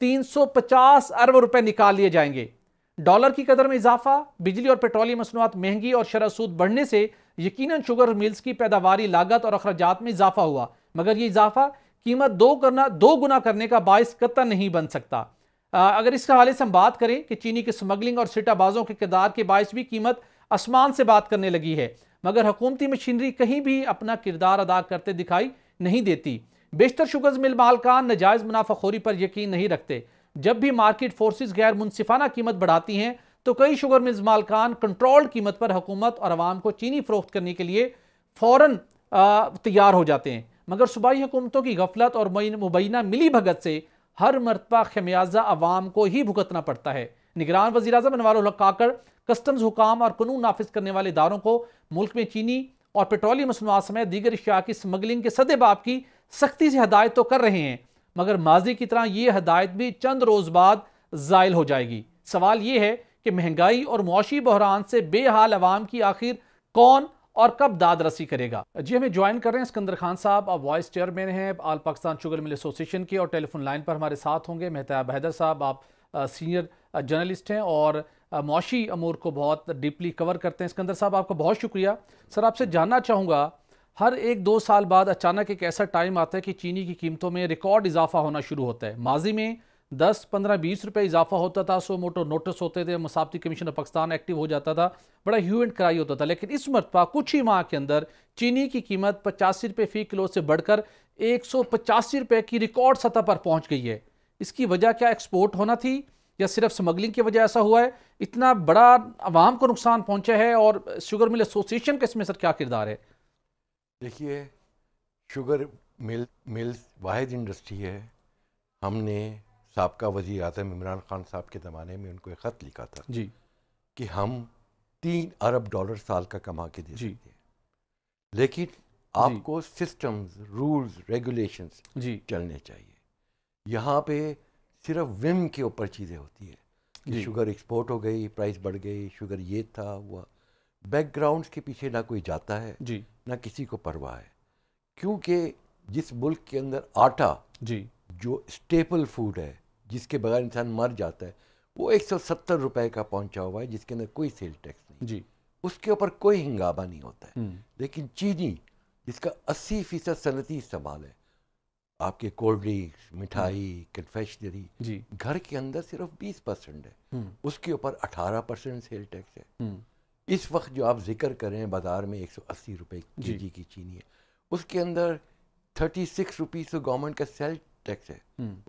तीन सौ पचास अरब रुपये निकाल लिए जाएंगे। डॉलर की कदर में इजाफा, बिजली और पेट्रोलियम मसनूआत महंगी और शरह सूद बढ़ने से यकीनन शुगर मिल्स की पैदावारी लागत और अखराजात में इजाफा हुआ, मगर ये इजाफा कीमत दो करना दो गुना करने का बायस कतई नहीं बन सकता। आ, अगर इसके हवाले से हम बात करें कि चीनी की स्मगलिंग और सिटाबाजों के किरदार के बायस भी कीमत आसमान से बात करने लगी है, मगर हुकूमती मशीनरी कहीं भी अपना किरदार अदा करते दिखाई नहीं देती। बेशतर शुगर मिल मालकान नाजायज़ मुनाफाखोरी पर यकीन नहीं रखते। जब भी मार्केट फोर्सेस गैर मुनसिफाना कीमत बढ़ाती हैं तो कई शुगर मिल्स मालकान कंट्रोल्ड कीमत पर हुकूमत और आवाम को चीनी फरोख्त करने के लिए फ़ौरन तैयार हो जाते हैं, मगर सूबाई हुकूमतों की गफलत और मुबैना मिली भगत से हर मरतबा खमियाजा अवाम को ही भुगतना पड़ता है। निगरान वज़ीर आज़म अनवारुल हक़ काकर कस्टम्स हुकाम और कानून नाफिज करने वाले इदारों को मुल्क में चीनी और पेट्रोलियम मसनूआत समेत दीगर अशिया की स्मगलिंग के सदेबाब की सख्ती से हदायत तो कर रहे हैं, मगर माजी की तरह ये हदायत भी चंद रोज़ बाद ज़ायल हो जाएगी। सवाल ये है कि महंगाई और मुआशी बहरान से बेहाल अवाम की आखिर कौन और कब दाद रसी करेगा। जी हमें ज्वाइन कर रहे हैं सिकंदर खान साहब, आप वॉइस चेयरमैन हैं all Pakistan sugar mill association के, और टेलीफोन लाइन पर हमारे साथ होंगे मेहताब हैदर साहब, आप सीनियर जर्नलिस्ट हैं और मौशी अमूर को बहुत डीपली कवर करते हैं। सिकंदर साहब आपका बहुत शुक्रिया। सर आपसे जानना चाहूँगा, हर एक दो साल बाद अचानक एक ऐसा टाइम आता है कि चीनी की कीमतों में रिकॉर्ड इजाफा होना शुरू होता है। माजी में दस पंद्रह बीस रुपये इजाफा होता था, सो मोटो नोटिस होते थे, मसाबती कमीशन ऑफ पाकिस्तान एक्टिव हो जाता था, बड़ा ह्यू एंड क्राई होता था। लेकिन इस मरतबा कुछ ही माह के अंदर चीनी की कीमत पचासी रुपये फी किलो से बढ़कर एक सौ पचासी रुपये की रिकॉर्ड सतह पर पहुँच गई है। इसकी वजह क्या एक्सपोर्ट होना थी या सिर्फ स्मगलिंग की वजह ऐसा हुआ है? इतना बड़ा आवाम को नुकसान पहुँचा है और शुगर मिल एसोसिएशन का इसमें सर क्या किरदार है? देखिए शुगर मिल मिल वाहिद इंडस्ट्री है। हमने साबका वज़ीर आज़म इमरान खान साहब के ज़माने में उनको एक ख़त लिखा था जी कि हम तीन अरब डॉलर साल का कमा के दे सकते हैं, लेकिन आपको सिस्टम्स, रूल्स, रेगुलेशंस चलने चाहिए। यहाँ पे सिर्फ विम के ऊपर चीज़ें होती है कि शुगर एक्सपोर्ट हो गई, प्राइस बढ़ गई, शुगर ये था हुआ। बैकग्राउंड्स के पीछे ना कोई जाता है जी, ना किसी को परवाह है, क्योंकि जिस मुल्क के अंदर आटा जी जो स्टेपल फूड है, जिसके बगैर इंसान मर जाता है, वो एक सौ सत्तर रुपये का पहुंचा हुआ है, जिसके अंदर कोई सेल टैक्स नहीं जी, उसके ऊपर कोई हंगामा नहीं होता है। लेकिन चीनी जिसका अस्सी फीसद सनती इस्तेमाल है, आपके कोल्ड ड्रिंक्स, मिठाई, कन्फेक्शनरी, घर के अंदर सिर्फ बीस परसेंट है, उसके ऊपर अठारह परसेंट सेल टैक्स है। इस वक्त जो आप जिक्र कर रहे हैं बाजार में एक सौ अस्सी रुपये के जी की चीनी है, उसके अंदर थर्टी सिक्स रुपीज़ तो गवर्नमेंट का सेल टैक्स है,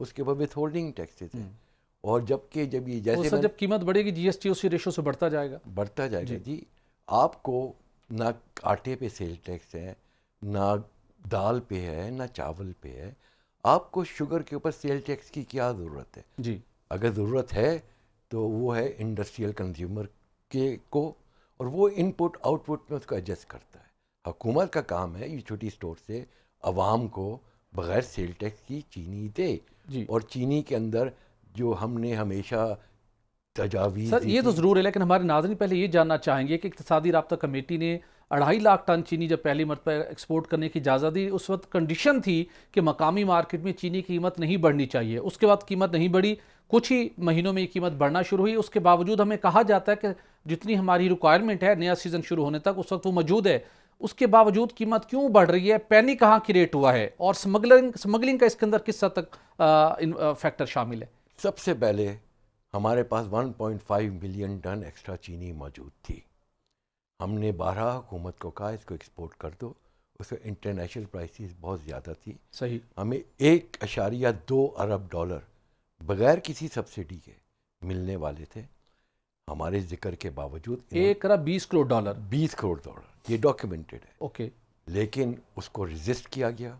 उसके ऊपर विथ होल्डिंग टैक्सेस है। और जबकि जब ये जैसे सर जब कीमत बढ़ेगी जीएसटी उसी रेशो से बढ़ता जाएगा बढ़ता जाएगा जी, जी। आपको ना आटे पे सेल टैक्स है, ना दाल पे है, ना चावल पे है। आपको शुगर के ऊपर सेल टैक्स की क्या ज़रूरत है जी? अगर ज़रूरत है तो वो है इंडस्ट्रियल कंज्यूमर के को, और वो इनपुट आउटपुट में उसको एडजस्ट करता है। हुकूमत का काम है ये छोटी स्टोर से आवाम को बग़ैर सेल टैक्स की चीनी दे। और चीनी के अंदर जो हमने हमेशा तजावीज़ सर ये तो ज़रूर है, लेकिन हमारे नाज़रीन पहले ये जानना चाहेंगे कि इक़्तिसादी राब्ता कमेटी ने अढ़ाई लाख टन चीनी जब पहली मरतबा एक्सपोर्ट करने की इजाज़त दी, उस वक्त कंडीशन थी कि मकामी मार्केट में चीनी की कीमत नहीं बढ़नी चाहिए। उसके बाद कीमत नहीं बढ़ी, कुछ ही महीनों में ये कीमत बढ़ना शुरू हुई। उसके बावजूद हमें कहा जाता है कि जितनी हमारी रिक्वायरमेंट है नया सीज़न शुरू होने तक उस वक्त वो मौजूद है, उसके बावजूद कीमत क्यों बढ़ रही है? पैनिक कहाँ क्रिएट हुआ है और स्मगलिंग स्मगलिंग का इसके अंदर किस हद तक आ, इन, आ, फैक्टर शामिल है? सबसे पहले हमारे पास one point five million ton extra चीनी मौजूद थी। हमने बारह हुकूमत को कहा इसको एक्सपोर्ट कर दो, उसको इंटरनेशनल प्राइसेस बहुत ज़्यादा थी सही। हमें एक अशारिया दो अरब डॉलर बगैर किसी सब्सिडी के मिलने वाले थे। हमारे जिक्र के बावजूद एक अरब बीस करोड़ डॉलर बीस करोड़ डॉलर ये डॉक्यूमेंटेड है ओके, लेकिन उसको रिजिस्ट किया गया,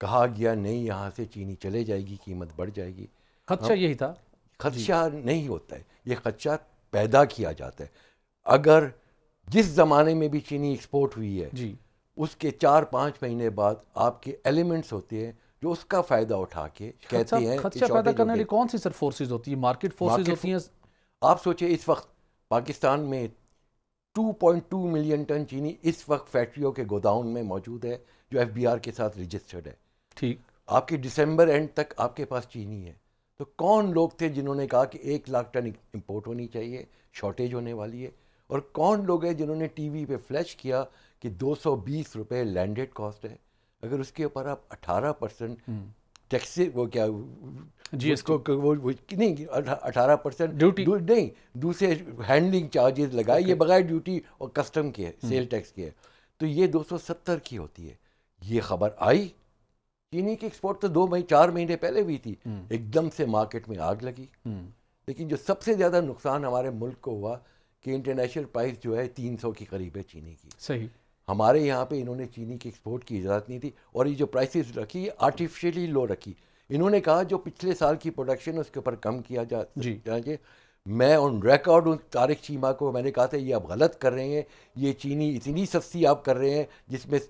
कहा गया नहीं यहाँ से चीनी चले जाएगी, कीमत बढ़ जाएगी। खदशा यही था। खदशा नहीं होता है, ये खदशा पैदा किया जाता है। अगर जिस ज़माने में भी चीनी एक्सपोर्ट हुई है जी, उसके चार पाँच महीने बाद आपके एलिमेंट्स होते हैं जो उसका फ़ायदा उठा के कहते हैं। खदशा पैदा करने वाली कौन सी सर फोर्सेज होती है? मार्केट फोर्सेज होती हैं। आप सोचिए इस वक्त पाकिस्तान में two point two million ton चीनी इस वक्त फैक्ट्रियों के गोदाउन में मौजूद है जो एफ बी आर के साथ रजिस्टर्ड है। ठीक, आपके दिसंबर एंड तक आपके पास चीनी है। तो कौन लोग थे जिन्होंने कहा कि एक लाख टन इंपोर्ट होनी चाहिए, शॉर्टेज होने वाली है? और कौन लोग हैं जिन्होंने टीवी पे फ्लैश किया कि दो सौ बीस रुपये लैंडेड कॉस्ट है? अगर उसके ऊपर आप अठारह परसेंट टैक्स वो क्या जी इसको वो, वो नहीं अठारह परसेंट ड्यूटी नहीं, दूसरे हैंडलिंग चार्जेस लगाए, ये बगैर ड्यूटी और कस्टम के है, सेल टैक्स के है, तो ये दो सौ सत्तर की होती है। ये खबर आई, चीनी की एक्सपोर्ट तो दो महीने चार महीने पहले हुई थी, एकदम से मार्केट में आग लगी। लेकिन जो सबसे ज़्यादा नुकसान हमारे मुल्क को हुआ कि इंटरनेशनल प्राइस जो है तीन सौ के करीब है चीनी की सही। हमारे यहाँ पे इन्होंने चीनी की एक्सपोर्ट की इजाज़त नहीं थी, और ये जो प्राइसेस रखी ये आर्टिफिशियली लो रखी। इन्होंने कहा जो पिछले साल की प्रोडक्शन उसके ऊपर कम किया जा, जा, जा मैं ऑन रिकॉर्ड हूँ तारिक चीमा को, मैंने कहा था ये आप गलत कर रहे हैं, ये चीनी इतनी सस्ती आप कर रहे हैं जिसमें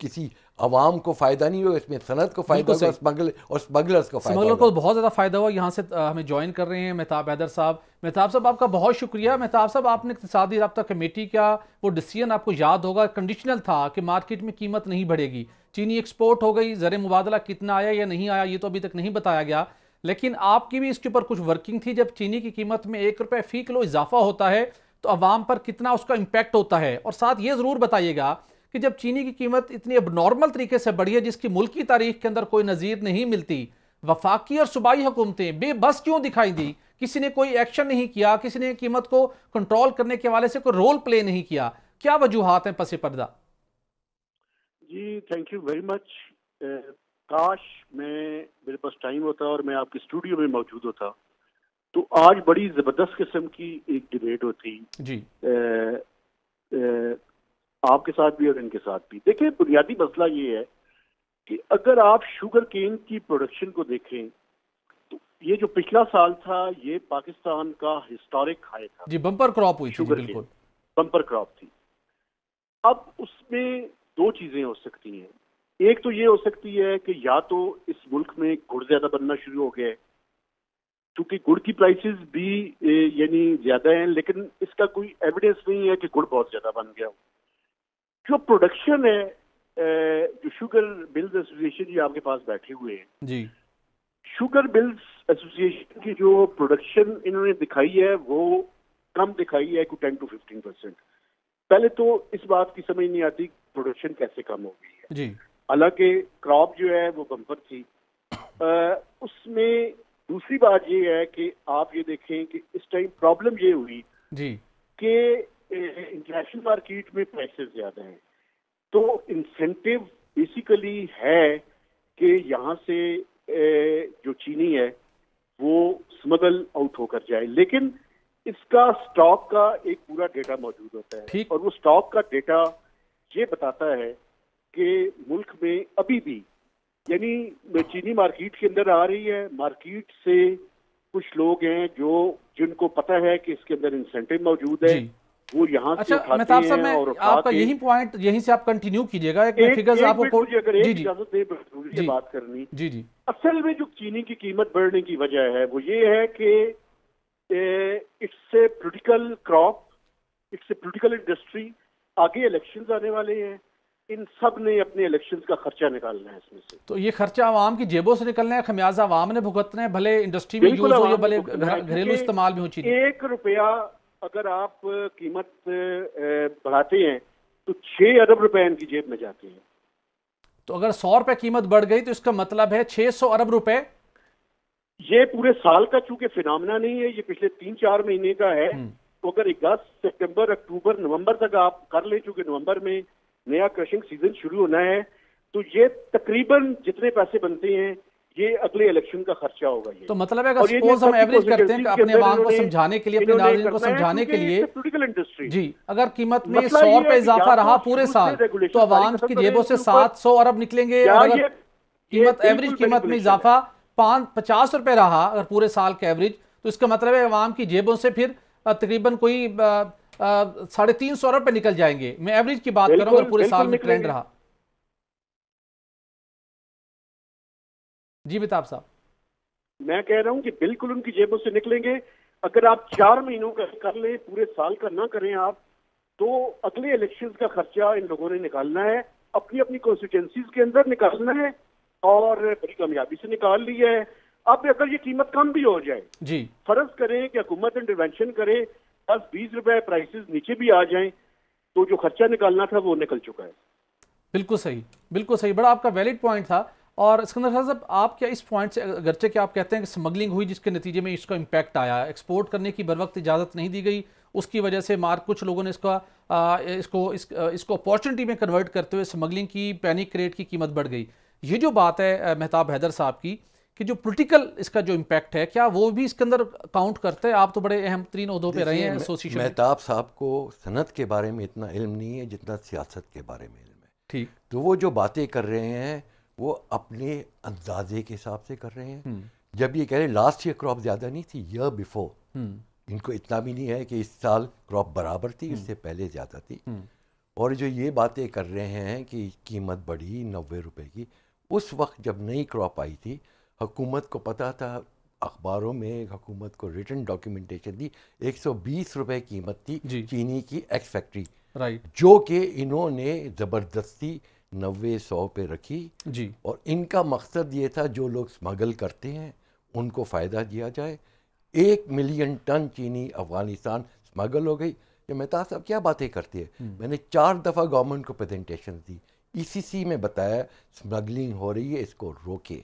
किसी आवाम को फ़ायदा नहीं होगा, इसमें सनत को फ़ायदा होगा, स्मगल और स्मगलर्स को फ़ायदा होगा। स्मगलर को बहुत ज़्यादा फ़ायदा हुआ। यहाँ से हमें ज्वाइन कर रहे हैं मेहताब हैदर साहब। मेहताब साहब आपका बहुत शुक्रिया। मेहताब साहब आपने इक़्तिसादी राब्ता कमेटी का वो डिसीजन आपको याद होगा, कंडीशनल था कि मार्केट में कीमत नहीं बढ़ेगी, चीनी एक्सपोर्ट हो गई, ज़र मुबादला कितना आया या नहीं आया ये तो अभी तक नहीं बताया गया, लेकिन आपकी भी इसके ऊपर कुछ वर्किंग थी। जब चीनी की कीमत में एक रुपये फी किलो इजाफा होता है तो आवाम पर कितना उसका इम्पैक्ट होता है, और साथ ये ज़रूर बताइएगा कि जब चीनी की कीमत इतनी अब नॉर्मल तरीके से बढ़ी है जिसकी मुल्क की तारीख के अंदर कोई नज़ीर नहीं मिलती, वफाकी और सूबाई हुकूमतें बेबस क्यों दिखाई दी, किसी ने कोई एक्शन नहीं किया, किसी ने कीमत को कंट्रोल करने के हवाले से कोई रोल प्ले नहीं किया, क्या वजूहात हैं पसे पर्दा? जी थैंक यू वेरी मच। काश मैं, मेरे पास टाइम होता और मैं आपके स्टूडियो में मौजूद होता तो आज बड़ी ज़बरदस्त किस्म की एक डिबेट होती जी, ए, ए, आपके साथ भी और इनके साथ भी। देखिए बुनियादी मसला ये है कि अगर आप शुगर केन की प्रोडक्शन को देखें तो ये जो पिछला साल था ये पाकिस्तान का हिस्टोरिक हाई था जी, बम्पर क्रॉप हुई शुगर केन, बम्पर क्रॉप थी। अब उसमें दो चीज़ें हो सकती हैं, एक तो ये हो सकती है कि या तो इस मुल्क में गुड़ ज़्यादा बनना शुरू हो गया है, क्योंकि गुड़ की प्राइसेस भी यानी ज़्यादा हैं, लेकिन इसका कोई एविडेंस नहीं है कि गुड़ बहुत ज़्यादा बन गया हो। जो प्रोडक्शन है जो शुगर मिल्स एसोसिएशन जो आपके पास बैठे हुए हैं जी, शुगर मिल्स एसोसिएशन की जो प्रोडक्शन इन्होंने दिखाई है वो कम दिखाई है कोई टेन टू फिफ्टीन परसेंट। पहले तो इस बात की समझ नहीं आती प्रोडक्शन कैसे कम हो गई है जी, हालांकि क्रॉप जो है वो बम्पर थी। आ, उसमें दूसरी बात ये है कि आप ये देखें कि इस टाइम प्रॉब्लम ये हुई जी कि इंटरनेशनल मार्केट में प्राइसेस ज़्यादा हैं, तो इंसेंटिव बेसिकली है कि यहाँ से ए, जो चीनी है वो स्मगल आउट होकर जाए, लेकिन इसका स्टॉक का एक पूरा डेटा मौजूद होता है और वो स्टॉक का डेटा ये बताता है के मुल्क में अभी भी यानी चीनी मार्केट के अंदर आ रही है। मार्केट से कुछ लोग हैं जो जिनको पता है कि इसके अंदर इंसेंटिव मौजूद है, वो यहाँ अच्छा, से खाते हैं और आपका यही पॉइंट यहीं से आप कंटिन्यू कीजिएगा। एक एक, फिगर्स एक आपको अगर इजाजत दे मुझे बात करनी जी जी। असल में जो चीनी की कीमत बढ़ने की वजह है वो ये है कि it's a political crop, it's a political industry. आगे इलेक्शन आने वाले हैं, इन सब ने अपने इलेक्शंस का खर्चा निकालना है, इसमें से तो ये खर्चा आवाम की जेबों से निकलना है, खमियाजा आवाम ने भुगतना है, भले इंडस्ट्री में यूज हो या भले घरेलू इस्तेमाल में हो। चीनी एक रुपया अगर आप कीमत बढ़ाते हैं तो छह अरब रुपए इनकी जेब में जाते हैं। तो अगर सौ रुपए कीमत बढ़ गई तो इसका मतलब है छह सौ अरब रुपए। ये पूरे साल का चूंकि फिनोमेना नहीं है, ये पिछले तीन चार महीने का है, तो अगर अगस्त सितंबर अक्टूबर नवम्बर तक आप कर ले, चूंकि नवम्बर में नया क्रशिंग सीजन शुरू होना है, तो ये तकरीबन जितने पैसे बनते हैं ये अगले इलेक्शन का खर्चा होगा। ये तो मतलब है अगर सपोज हम एवरेज करते हैं अपने आवाम को समझाने के लिए, अपने नागरिकों को समझाने के लिए पोलिटिकल इंडस्ट्री जी, अगर कीमत में सौ रुपए इजाफा रहा पूरे साल तो आवाम की जेबों से सात सौ अरब निकलेंगे। अगर कीमत एवरेज कीमत में इजाफा पाँच पचास रुपए रहा अगर पूरे साल का एवरेज, तो इसका मतलब है आवाम की जेबों से फिर तकरीबन कोई साढ़े तीन सौ रुपए निकल जाएंगे। मैं एवरेज की बात कर रहा हूँ, पूरे साल में ट्रेंड रहा जी। मेहताब साहब मैं कह रहा हूँ कि बिल्कुल उनकी जेबों से निकलेंगे। अगर आप चार महीनों का कर लें, पूरे साल का ना करें आप, तो अगले इलेक्शंस का खर्चा इन लोगों ने निकालना है, अपनी अपनी कॉन्स्टिट्यूएंसीज के अंदर निकालना है और बड़ी कामयाबी से निकाल लिया है। अब अगर ये कीमत कम भी हो जाए जी, फर्ज करें कि हुकूमत इंटरवेंशन करे, दस बीस रुपए प्राइसेस नीचे भी आ जाएं, तो जो खर्चा निकालना था वो निकल चुका है। बिल्कुल सही, बिल्कुल सही, बड़ा आपका वैलिड पॉइंट था। और सिकंदर साहब आप क्या इस पॉइंट से अगरचे कि आप कहते हैं कि स्मगलिंग हुई जिसके नतीजे में इसका इम्पैक्ट आया, एक्सपोर्ट करने की बर वक्त इजाज़त नहीं दी गई, उसकी वजह से मार्क कुछ लोगों ने इसका आ, इसको इस, इसको अपॉर्चुनिटी में कन्वर्ट करते हुए स्मगलिंग की पैनिक क्रिएट की कीमत बढ़ गई। ये जो बात है मेहताब हैदर साहब की कि जो पोलिटिकल इसका जो इम्पैक्ट है, क्या वो भी इसके अंदर काउंट करते हैं? आप तो बड़े अहम तरीन ओहदों पे रहे हैं एसोसिएशन में। मेहताब साहब को सनत के बारे में इतना इल्म नहीं है जितना सियासत के बारे में इल्म है, ठीक, तो वो जो बातें कर रहे हैं वो अपने अंदाजे के हिसाब से कर रहे हैं। जब ये कह रहे लास्ट ईयर क्रॉप ज़्यादा नहीं थी, ईयर बिफोर इनको इतना भी नहीं है कि इस साल क्रॉप बराबर थी, इससे पहले ज़्यादा थी। और जो ये बातें कर रहे हैं कि कीमत बढ़ी नब्बे रुपए की, उस वक्त जब नई क्रॉप आई थी हुकूमत को पता था, अखबारों में हुकूमत को रिटन डॉक्यूमेंटेशन दी, एक सौ बीस रुपये कीमत थी चीनी की एक्स फैक्ट्री, राइट, जो कि इन्होंने ज़बरदस्ती नब्बे सौ पे रखी जी। और इनका मकसद ये था जो लोग स्मगल करते हैं उनको फ़ायदा दिया जाए। एक मिलियन टन चीनी अफ़गानिस्तान स्मगल हो गई। ये मेहता साहब क्या बातें करती है, मैंने चार दफ़ा गवर्नमेंट को प्रेजेंटेशन दी, ईसीसी में बताया स्मगलिंग हो रही है, इसको रोके,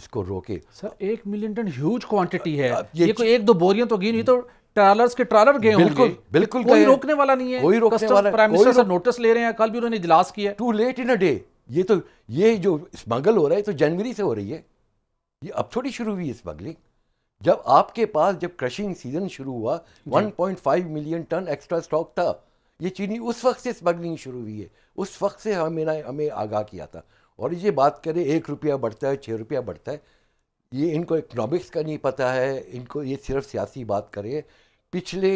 इसको रोके। सर एक मिलियन टन ह्यूज क्वांटिटी है, ये, ये कोई एक दो बोरियां तो गई नहीं, तो ट्रैलर्स के ट्रैलर गए होंगे, बिल्कुल कोई रोकने वाला नहीं है, कोई रोकने वाला, प्राइम मिनिस्टर साहब नोटिस ले रहे हैं, कल भी उन्होंने इजलास किया। Too late in a day. ये तो ये जो स्मगल हो रहा है तो जनवरी से हो रही है, ये अब थोड़ी शुरू हुई है स्मगलिंग। जब आपके पास जब क्रशिंग सीजन शुरू हुआ एक पॉइंट पाँच मिलियन टन एक्स्ट्रा स्टॉक था, ये चीनी उस वक्त से स्मगलिंग शुरू हुई है, उस वक्त से हमें हमें आगाह किया था। और ये बात करें एक रुपया बढ़ता है, छः रुपया बढ़ता है, ये इनको इकनॉमिक्स का नहीं पता है, इनको ये सिर्फ सियासी बात करें। पिछले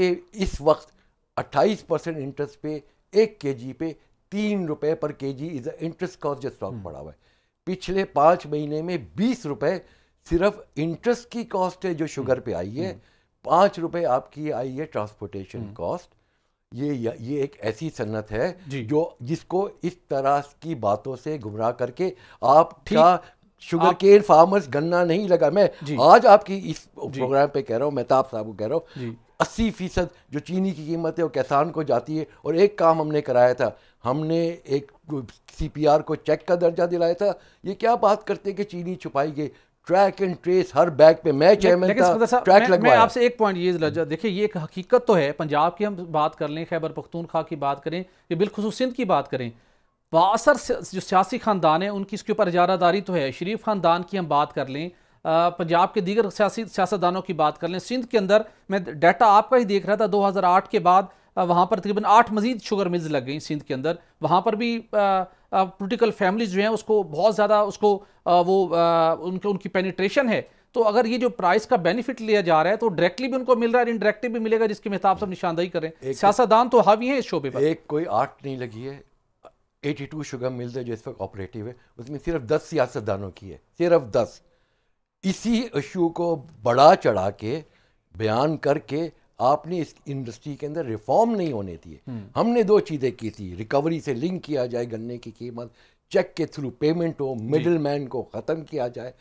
इस वक्त अट्ठाईस परसेंट इंटरेस्ट पे एक केजी पे तीन रुपये पर केजी इज इंटरेस्ट कॉस्ट जो स्टॉक बढ़ा हुआ है। पिछले पाँच महीने में बीस रुपये सिर्फ इंटरेस्ट की कॉस्ट है जो शुगर पे आई है, पाँच रुपये आपकी आई है ट्रांसपोर्टेशन कॉस्ट। ये ये एक ऐसी सन्नत है जो जिसको इस तरह की बातों से गुमराह करके आप शुगर केन फार्मर्स गन्ना नहीं लगा। मैं आज आपकी इस प्रोग्राम पे कह रहा हूँ, मेहताब साहब को कह रहा हूँ, अस्सी फीसद जो चीनी की कीमत है वो किसान को जाती है। और एक काम हमने कराया था, हमने एक सीपीआर को चेक का दर्जा दिलाया था। ये क्या बात करते कि चीनी छुपाई गई, ट्रैक एंड ट्रेस हर बैग पे मैं चेयरमैन था, ट्रैक लगवाया। मैं आपसे एक पॉइंट ये देखिए, ये एक हकीकत तो है, पंजाब की हम बात कर लें, खैबर पख्तूनख्वा की बात करें, ये बिलखुसूस सिंध की बात करें, बासर जो सियासी ख़ानदान है उनकी इसके ऊपर इजारादारी तो है। शरीफ ख़ानदान की हम बात कर लें, पंजाब के दीगर सियासी सियासतदानों की बात कर लें, सिंध के अंदर मैं डाटा आपका ही देख रहा था दो हज़ार आठ के बाद वहाँ पर तकरीबन आठ मज़ीद शुगर मिल्स लग गई सिंध के अंदर। वहाँ पर भी पोलिटिकल फैमिलीज जो हैं उसको बहुत ज़्यादा उसको आ, वो आ, उनके उनकी पेनिट्रेशन है। तो अगर ये जो प्राइस का बेनिफिट लिया जा रहा है तो डायरेक्टली भी उनको मिल रहा है, इनडायरेक्टली भी मिलेगा, जिसके हिसाब से निशानदाही करें। सियासतदान तो हावी हैं इस शोबे पर, एक कोई आठ नहीं लगी है। बयासी शुगर मिल्स है जो इस वक्त ऑपरेटिव है, उसमें सिर्फ दस सियासतदानों की है, सिर्फ दस। इसी इशू को बढ़ा चढ़ा के बयान करके आपने इस इंडस्ट्री के अंदर रिफॉर्म नहीं होने दिए। हमने दो चीज़ें की थी, रिकवरी से लिंक किया जाए गन्ने की कीमत, चेक के थ्रू पेमेंट हो, मिडिल मैन को ख़त्म किया जाए,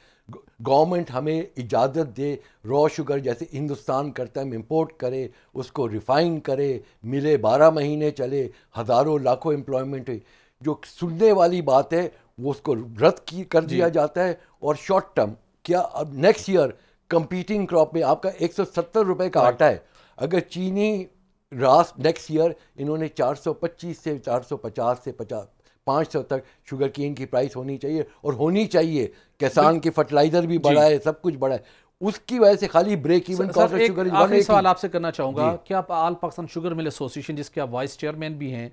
गवर्नमेंट हमें इजाज़त दे रॉ शुगर जैसे हिंदुस्तान करता है हम इम्पोर्ट करें, उसको रिफाइन करे, मिले बारह महीने चले, हज़ारों लाखों एम्प्लॉयमेंट हुई। जो सुनने वाली बात है वो उसको रद्द की कर दिया जाता है। और शॉर्ट टर्म क्या, अब नेक्स्ट ईयर कंपीटिंग क्रॉप में आपका एक सौ सत्तर रुपये का आटा है, अगर चीनी रास नेक्स्ट ईयर इन्होंने चार सौ पच्चीस से चार सौ पचास से पचास पाँच सौ तक शुगर केन की प्राइस होनी चाहिए, और होनी चाहिए। किसान की फर्टिलाइज़र भी बढ़ा है, सब कुछ बढ़ा है, उसकी वजह से खाली break even cost of sugar. आखिरी सवाल आपसे करना चाहूँगा, क्या आप all Pakistan sugar mill association जिसके आप वाइस चेयरमैन भी हैं,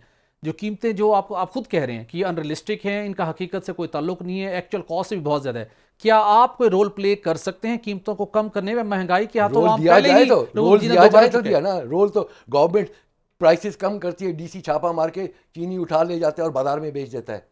जो कीमतें जो आप आप खुद कह रहे हैं कि ये अनरियलिस्टिक हैं, इनका हकीकत से कोई ताल्लुक नहीं है, एक्चुअल कॉस्ट भी बहुत ज़्यादा है, क्या आप कोई रोल प्ले कर सकते हैं कीमतों को कम करने में? महंगाई के हाथों आप पहले ही रोल दिया जाए तो दिया ना, रोल तो गवर्नमेंट प्राइसेस कम करती है, डीसी छापा मार के चीनी उठा ले जाता है और बाजार में बेच देता है।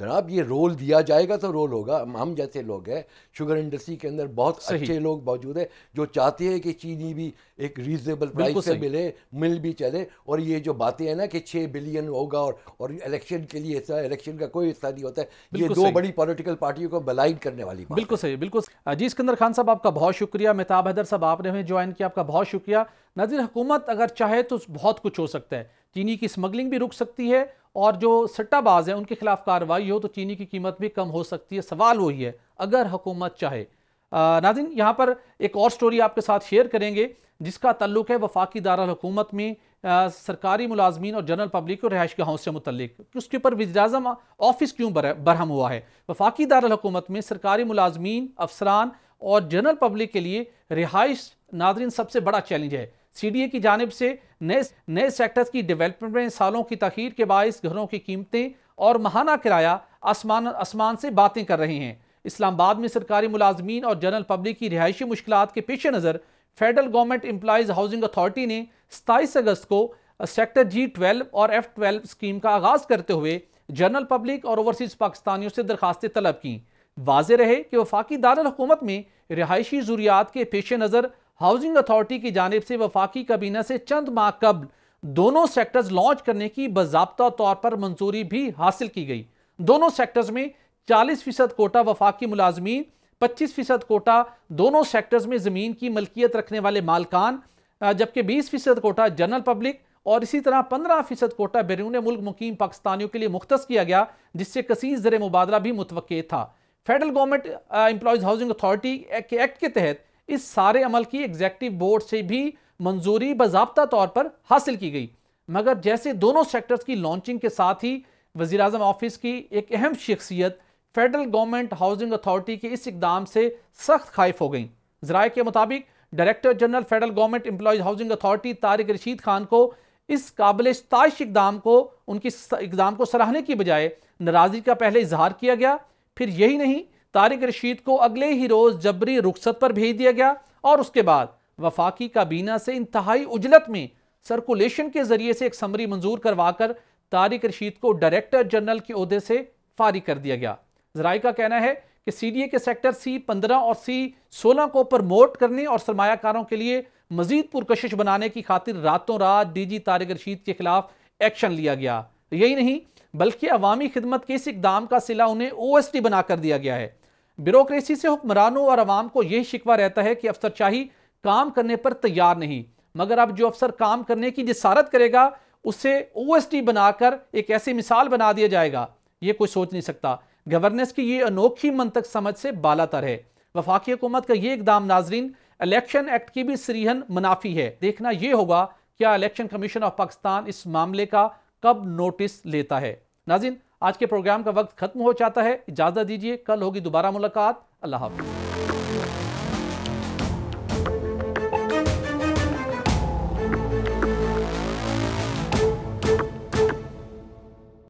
जनाब ये रोल दिया जाएगा तो रोल होगा। हम जैसे लोग हैं शुगर इंडस्ट्री के अंदर, बहुत अच्छे लोग मौजूद हैं जो चाहते हैं कि चीनी भी एक रीजनेबल प्राइस पे मिले, मिल भी चले। और ये जो बातें हैं ना कि छः बिलियन होगा और और इलेक्शन के लिए ऐसा, इलेक्शन का कोई हिस्सा नहीं होता है, ये दो बड़ी पॉलिटिकल पार्टियों को बलाइन करने वाली बात। बिल्कुल सही, बिल्कुल जी। सिकंदर खान साहब आपका बहुत शुक्रिया, मेहताब हैदर साहब आपने हमें ज्वाइन किया, आपका बहुत शुक्रिया। नाज़रीन हुकूमत अगर चाहे तो बहुत कुछ हो सकता है, चीनी की स्मगलिंग भी रुक सकती है और जो सट्टाबाज हैं उनके खिलाफ कार्रवाई हो तो चीनी की कीमत भी कम हो सकती है, सवाल वही है अगर हुकूमत चाहे। नाज़रीन यहाँ पर एक और स्टोरी आपके साथ शेयर करेंगे जिसका तल्लुक है वफाकी दारुल हुकूमत में आ, सरकारी मुलाजमीन और जनरल पब्लिक को रिहाइश गाहों से मुतल्लिक उसके ऊपर वज़ीर-ए-आज़म ऑफिस क्यों बरहम हुआ है। वफाकी दारुल हुकूमत में सरकारी मुलाजमीन, अफसरान और जनरल पब्लिक के लिए रिहाइश नाज़रीन सबसे बड़ा चैलेंज है। सीडीए की जानिब से नए नए सेक्टर्स की डेवलपमेंट में सालों की तखीर के बायस घरों की कीमतें और महाना किराया आसमान आसमान से बातें कर रहे हैं। इस्लामाबाद में सरकारी मुलाजमीन और जनरल पब्लिक की रिहायशी मुश्किलात के पेश नज़र federal government employees housing authority ने सताईस अगस्त को सेक्टर जी ट्वेल्व और एफ ट्वेल्व स्कीम का आगाज़ करते हुए जनरल पब्लिक और ओवरसीज़ पाकिस्तानियों से दरखास्तें तलब की। वाज़े रहे कि वफाकी दारुल हुकूमत में रिहायशी ज़रूरियात के पेश नज़र हाउसिंग अथॉरिटी की जानिब से वफाकी काबीना से चंद माह कबल दोनों सेक्टर्स लॉन्च करने की बाज़ाब्ता तौर पर मंजूरी भी हासिल की गई। दोनों सेक्टर्स में चालीस फीसद कोटा वफाकी मुलाजमीन, पच्चीस फीसद कोटा दोनों सेक्टर्स में ज़मीन की मलकियत रखने वाले मालकान, जबकि बीस फीसद कोटा जनरल पब्लिक और इसी तरह पंद्रह फीसद कोटा बैरून मुल्क मुकीम पाकिस्तानियों के लिए मुख्तस किया गया, जिससे कसीर ज़र मुबादला भी मुतवक्के था। Federal government employees housing authority के एक्ट के तहत इस सारे अमल की एग्जेक्टिव बोर्ड से भी मंजूरी बाज़ाब्ता तौर पर हासिल की गई। मगर जैसे दोनों सेक्टर्स की लॉन्चिंग के साथ ही वज़ीर-ए-आज़म ऑफिस की एक अहम शख्सियत फेडरल गवर्नमेंट हाउसिंग अथॉरिटी के इस इकदाम से सख्त खाइफ हो गई। ज़राए के मुताबिक director general federal government employees housing authority Tariq Rashid Khan को इस काबिल सताइश इकदाम को उनकी इकदाम को सराहने की बजाय नाराज़गी का पहले इजहार किया गया। फिर यही नहीं, तारिक रशीद को अगले ही रोज़ जबरी रुखसत पर भेज दिया गया और उसके बाद वफाकी काबीना से इंतहाई उजलत में सर्कुलेशन के ज़रिए से एक समरी मंजूर करवाकर तारिक रशीद को डायरेक्टर जनरल के ओहदे से फारिग कर दिया गया। ज़राए का कहना है कि सी डी ए के सेक्टर सी पंद्रह और सी सोलह को प्रमोट करने और सरमायाकारों के लिए मज़ीद पुरकशिश बनाने की खातिर रातों रात डी जी तारिक रशीद के खिलाफ एक्शन लिया गया। यही नहीं बल्कि अवामी खिदमत के इस इकदाम का सिला उन्हें ओ एस टी बना कर दिया गया है। ब्यूरोक्रेसी से हुक्मरानों और अवाम को यही शिकवा रहता है कि अफसरशाही काम करने पर तैयार नहीं, मगर अब जो अफसर काम करने की जिसारत करेगा उसे ओ एस टी बनाकर एक ऐसी मिसाल बना दिया जाएगा, ये कोई सोच नहीं सकता। गवर्नेंस की ये अनोखी मंतक समझ से बालातर है। वफाकी हुकूमत का ये इकदाम नाजरीन इलेक्शन एक्ट की भी सरीहन मुनाफी है। देखना यह होगा क्या इलेक्शन कमीशन ऑफ पाकिस्तान इस मामले का कब नोटिस लेता है। नाज़रीन, आज के प्रोग्राम का वक्त खत्म हो जाता है। इजाज़त दीजिए, कल होगी दोबारा मुलाकात। अल्लाह हाफ़िज़।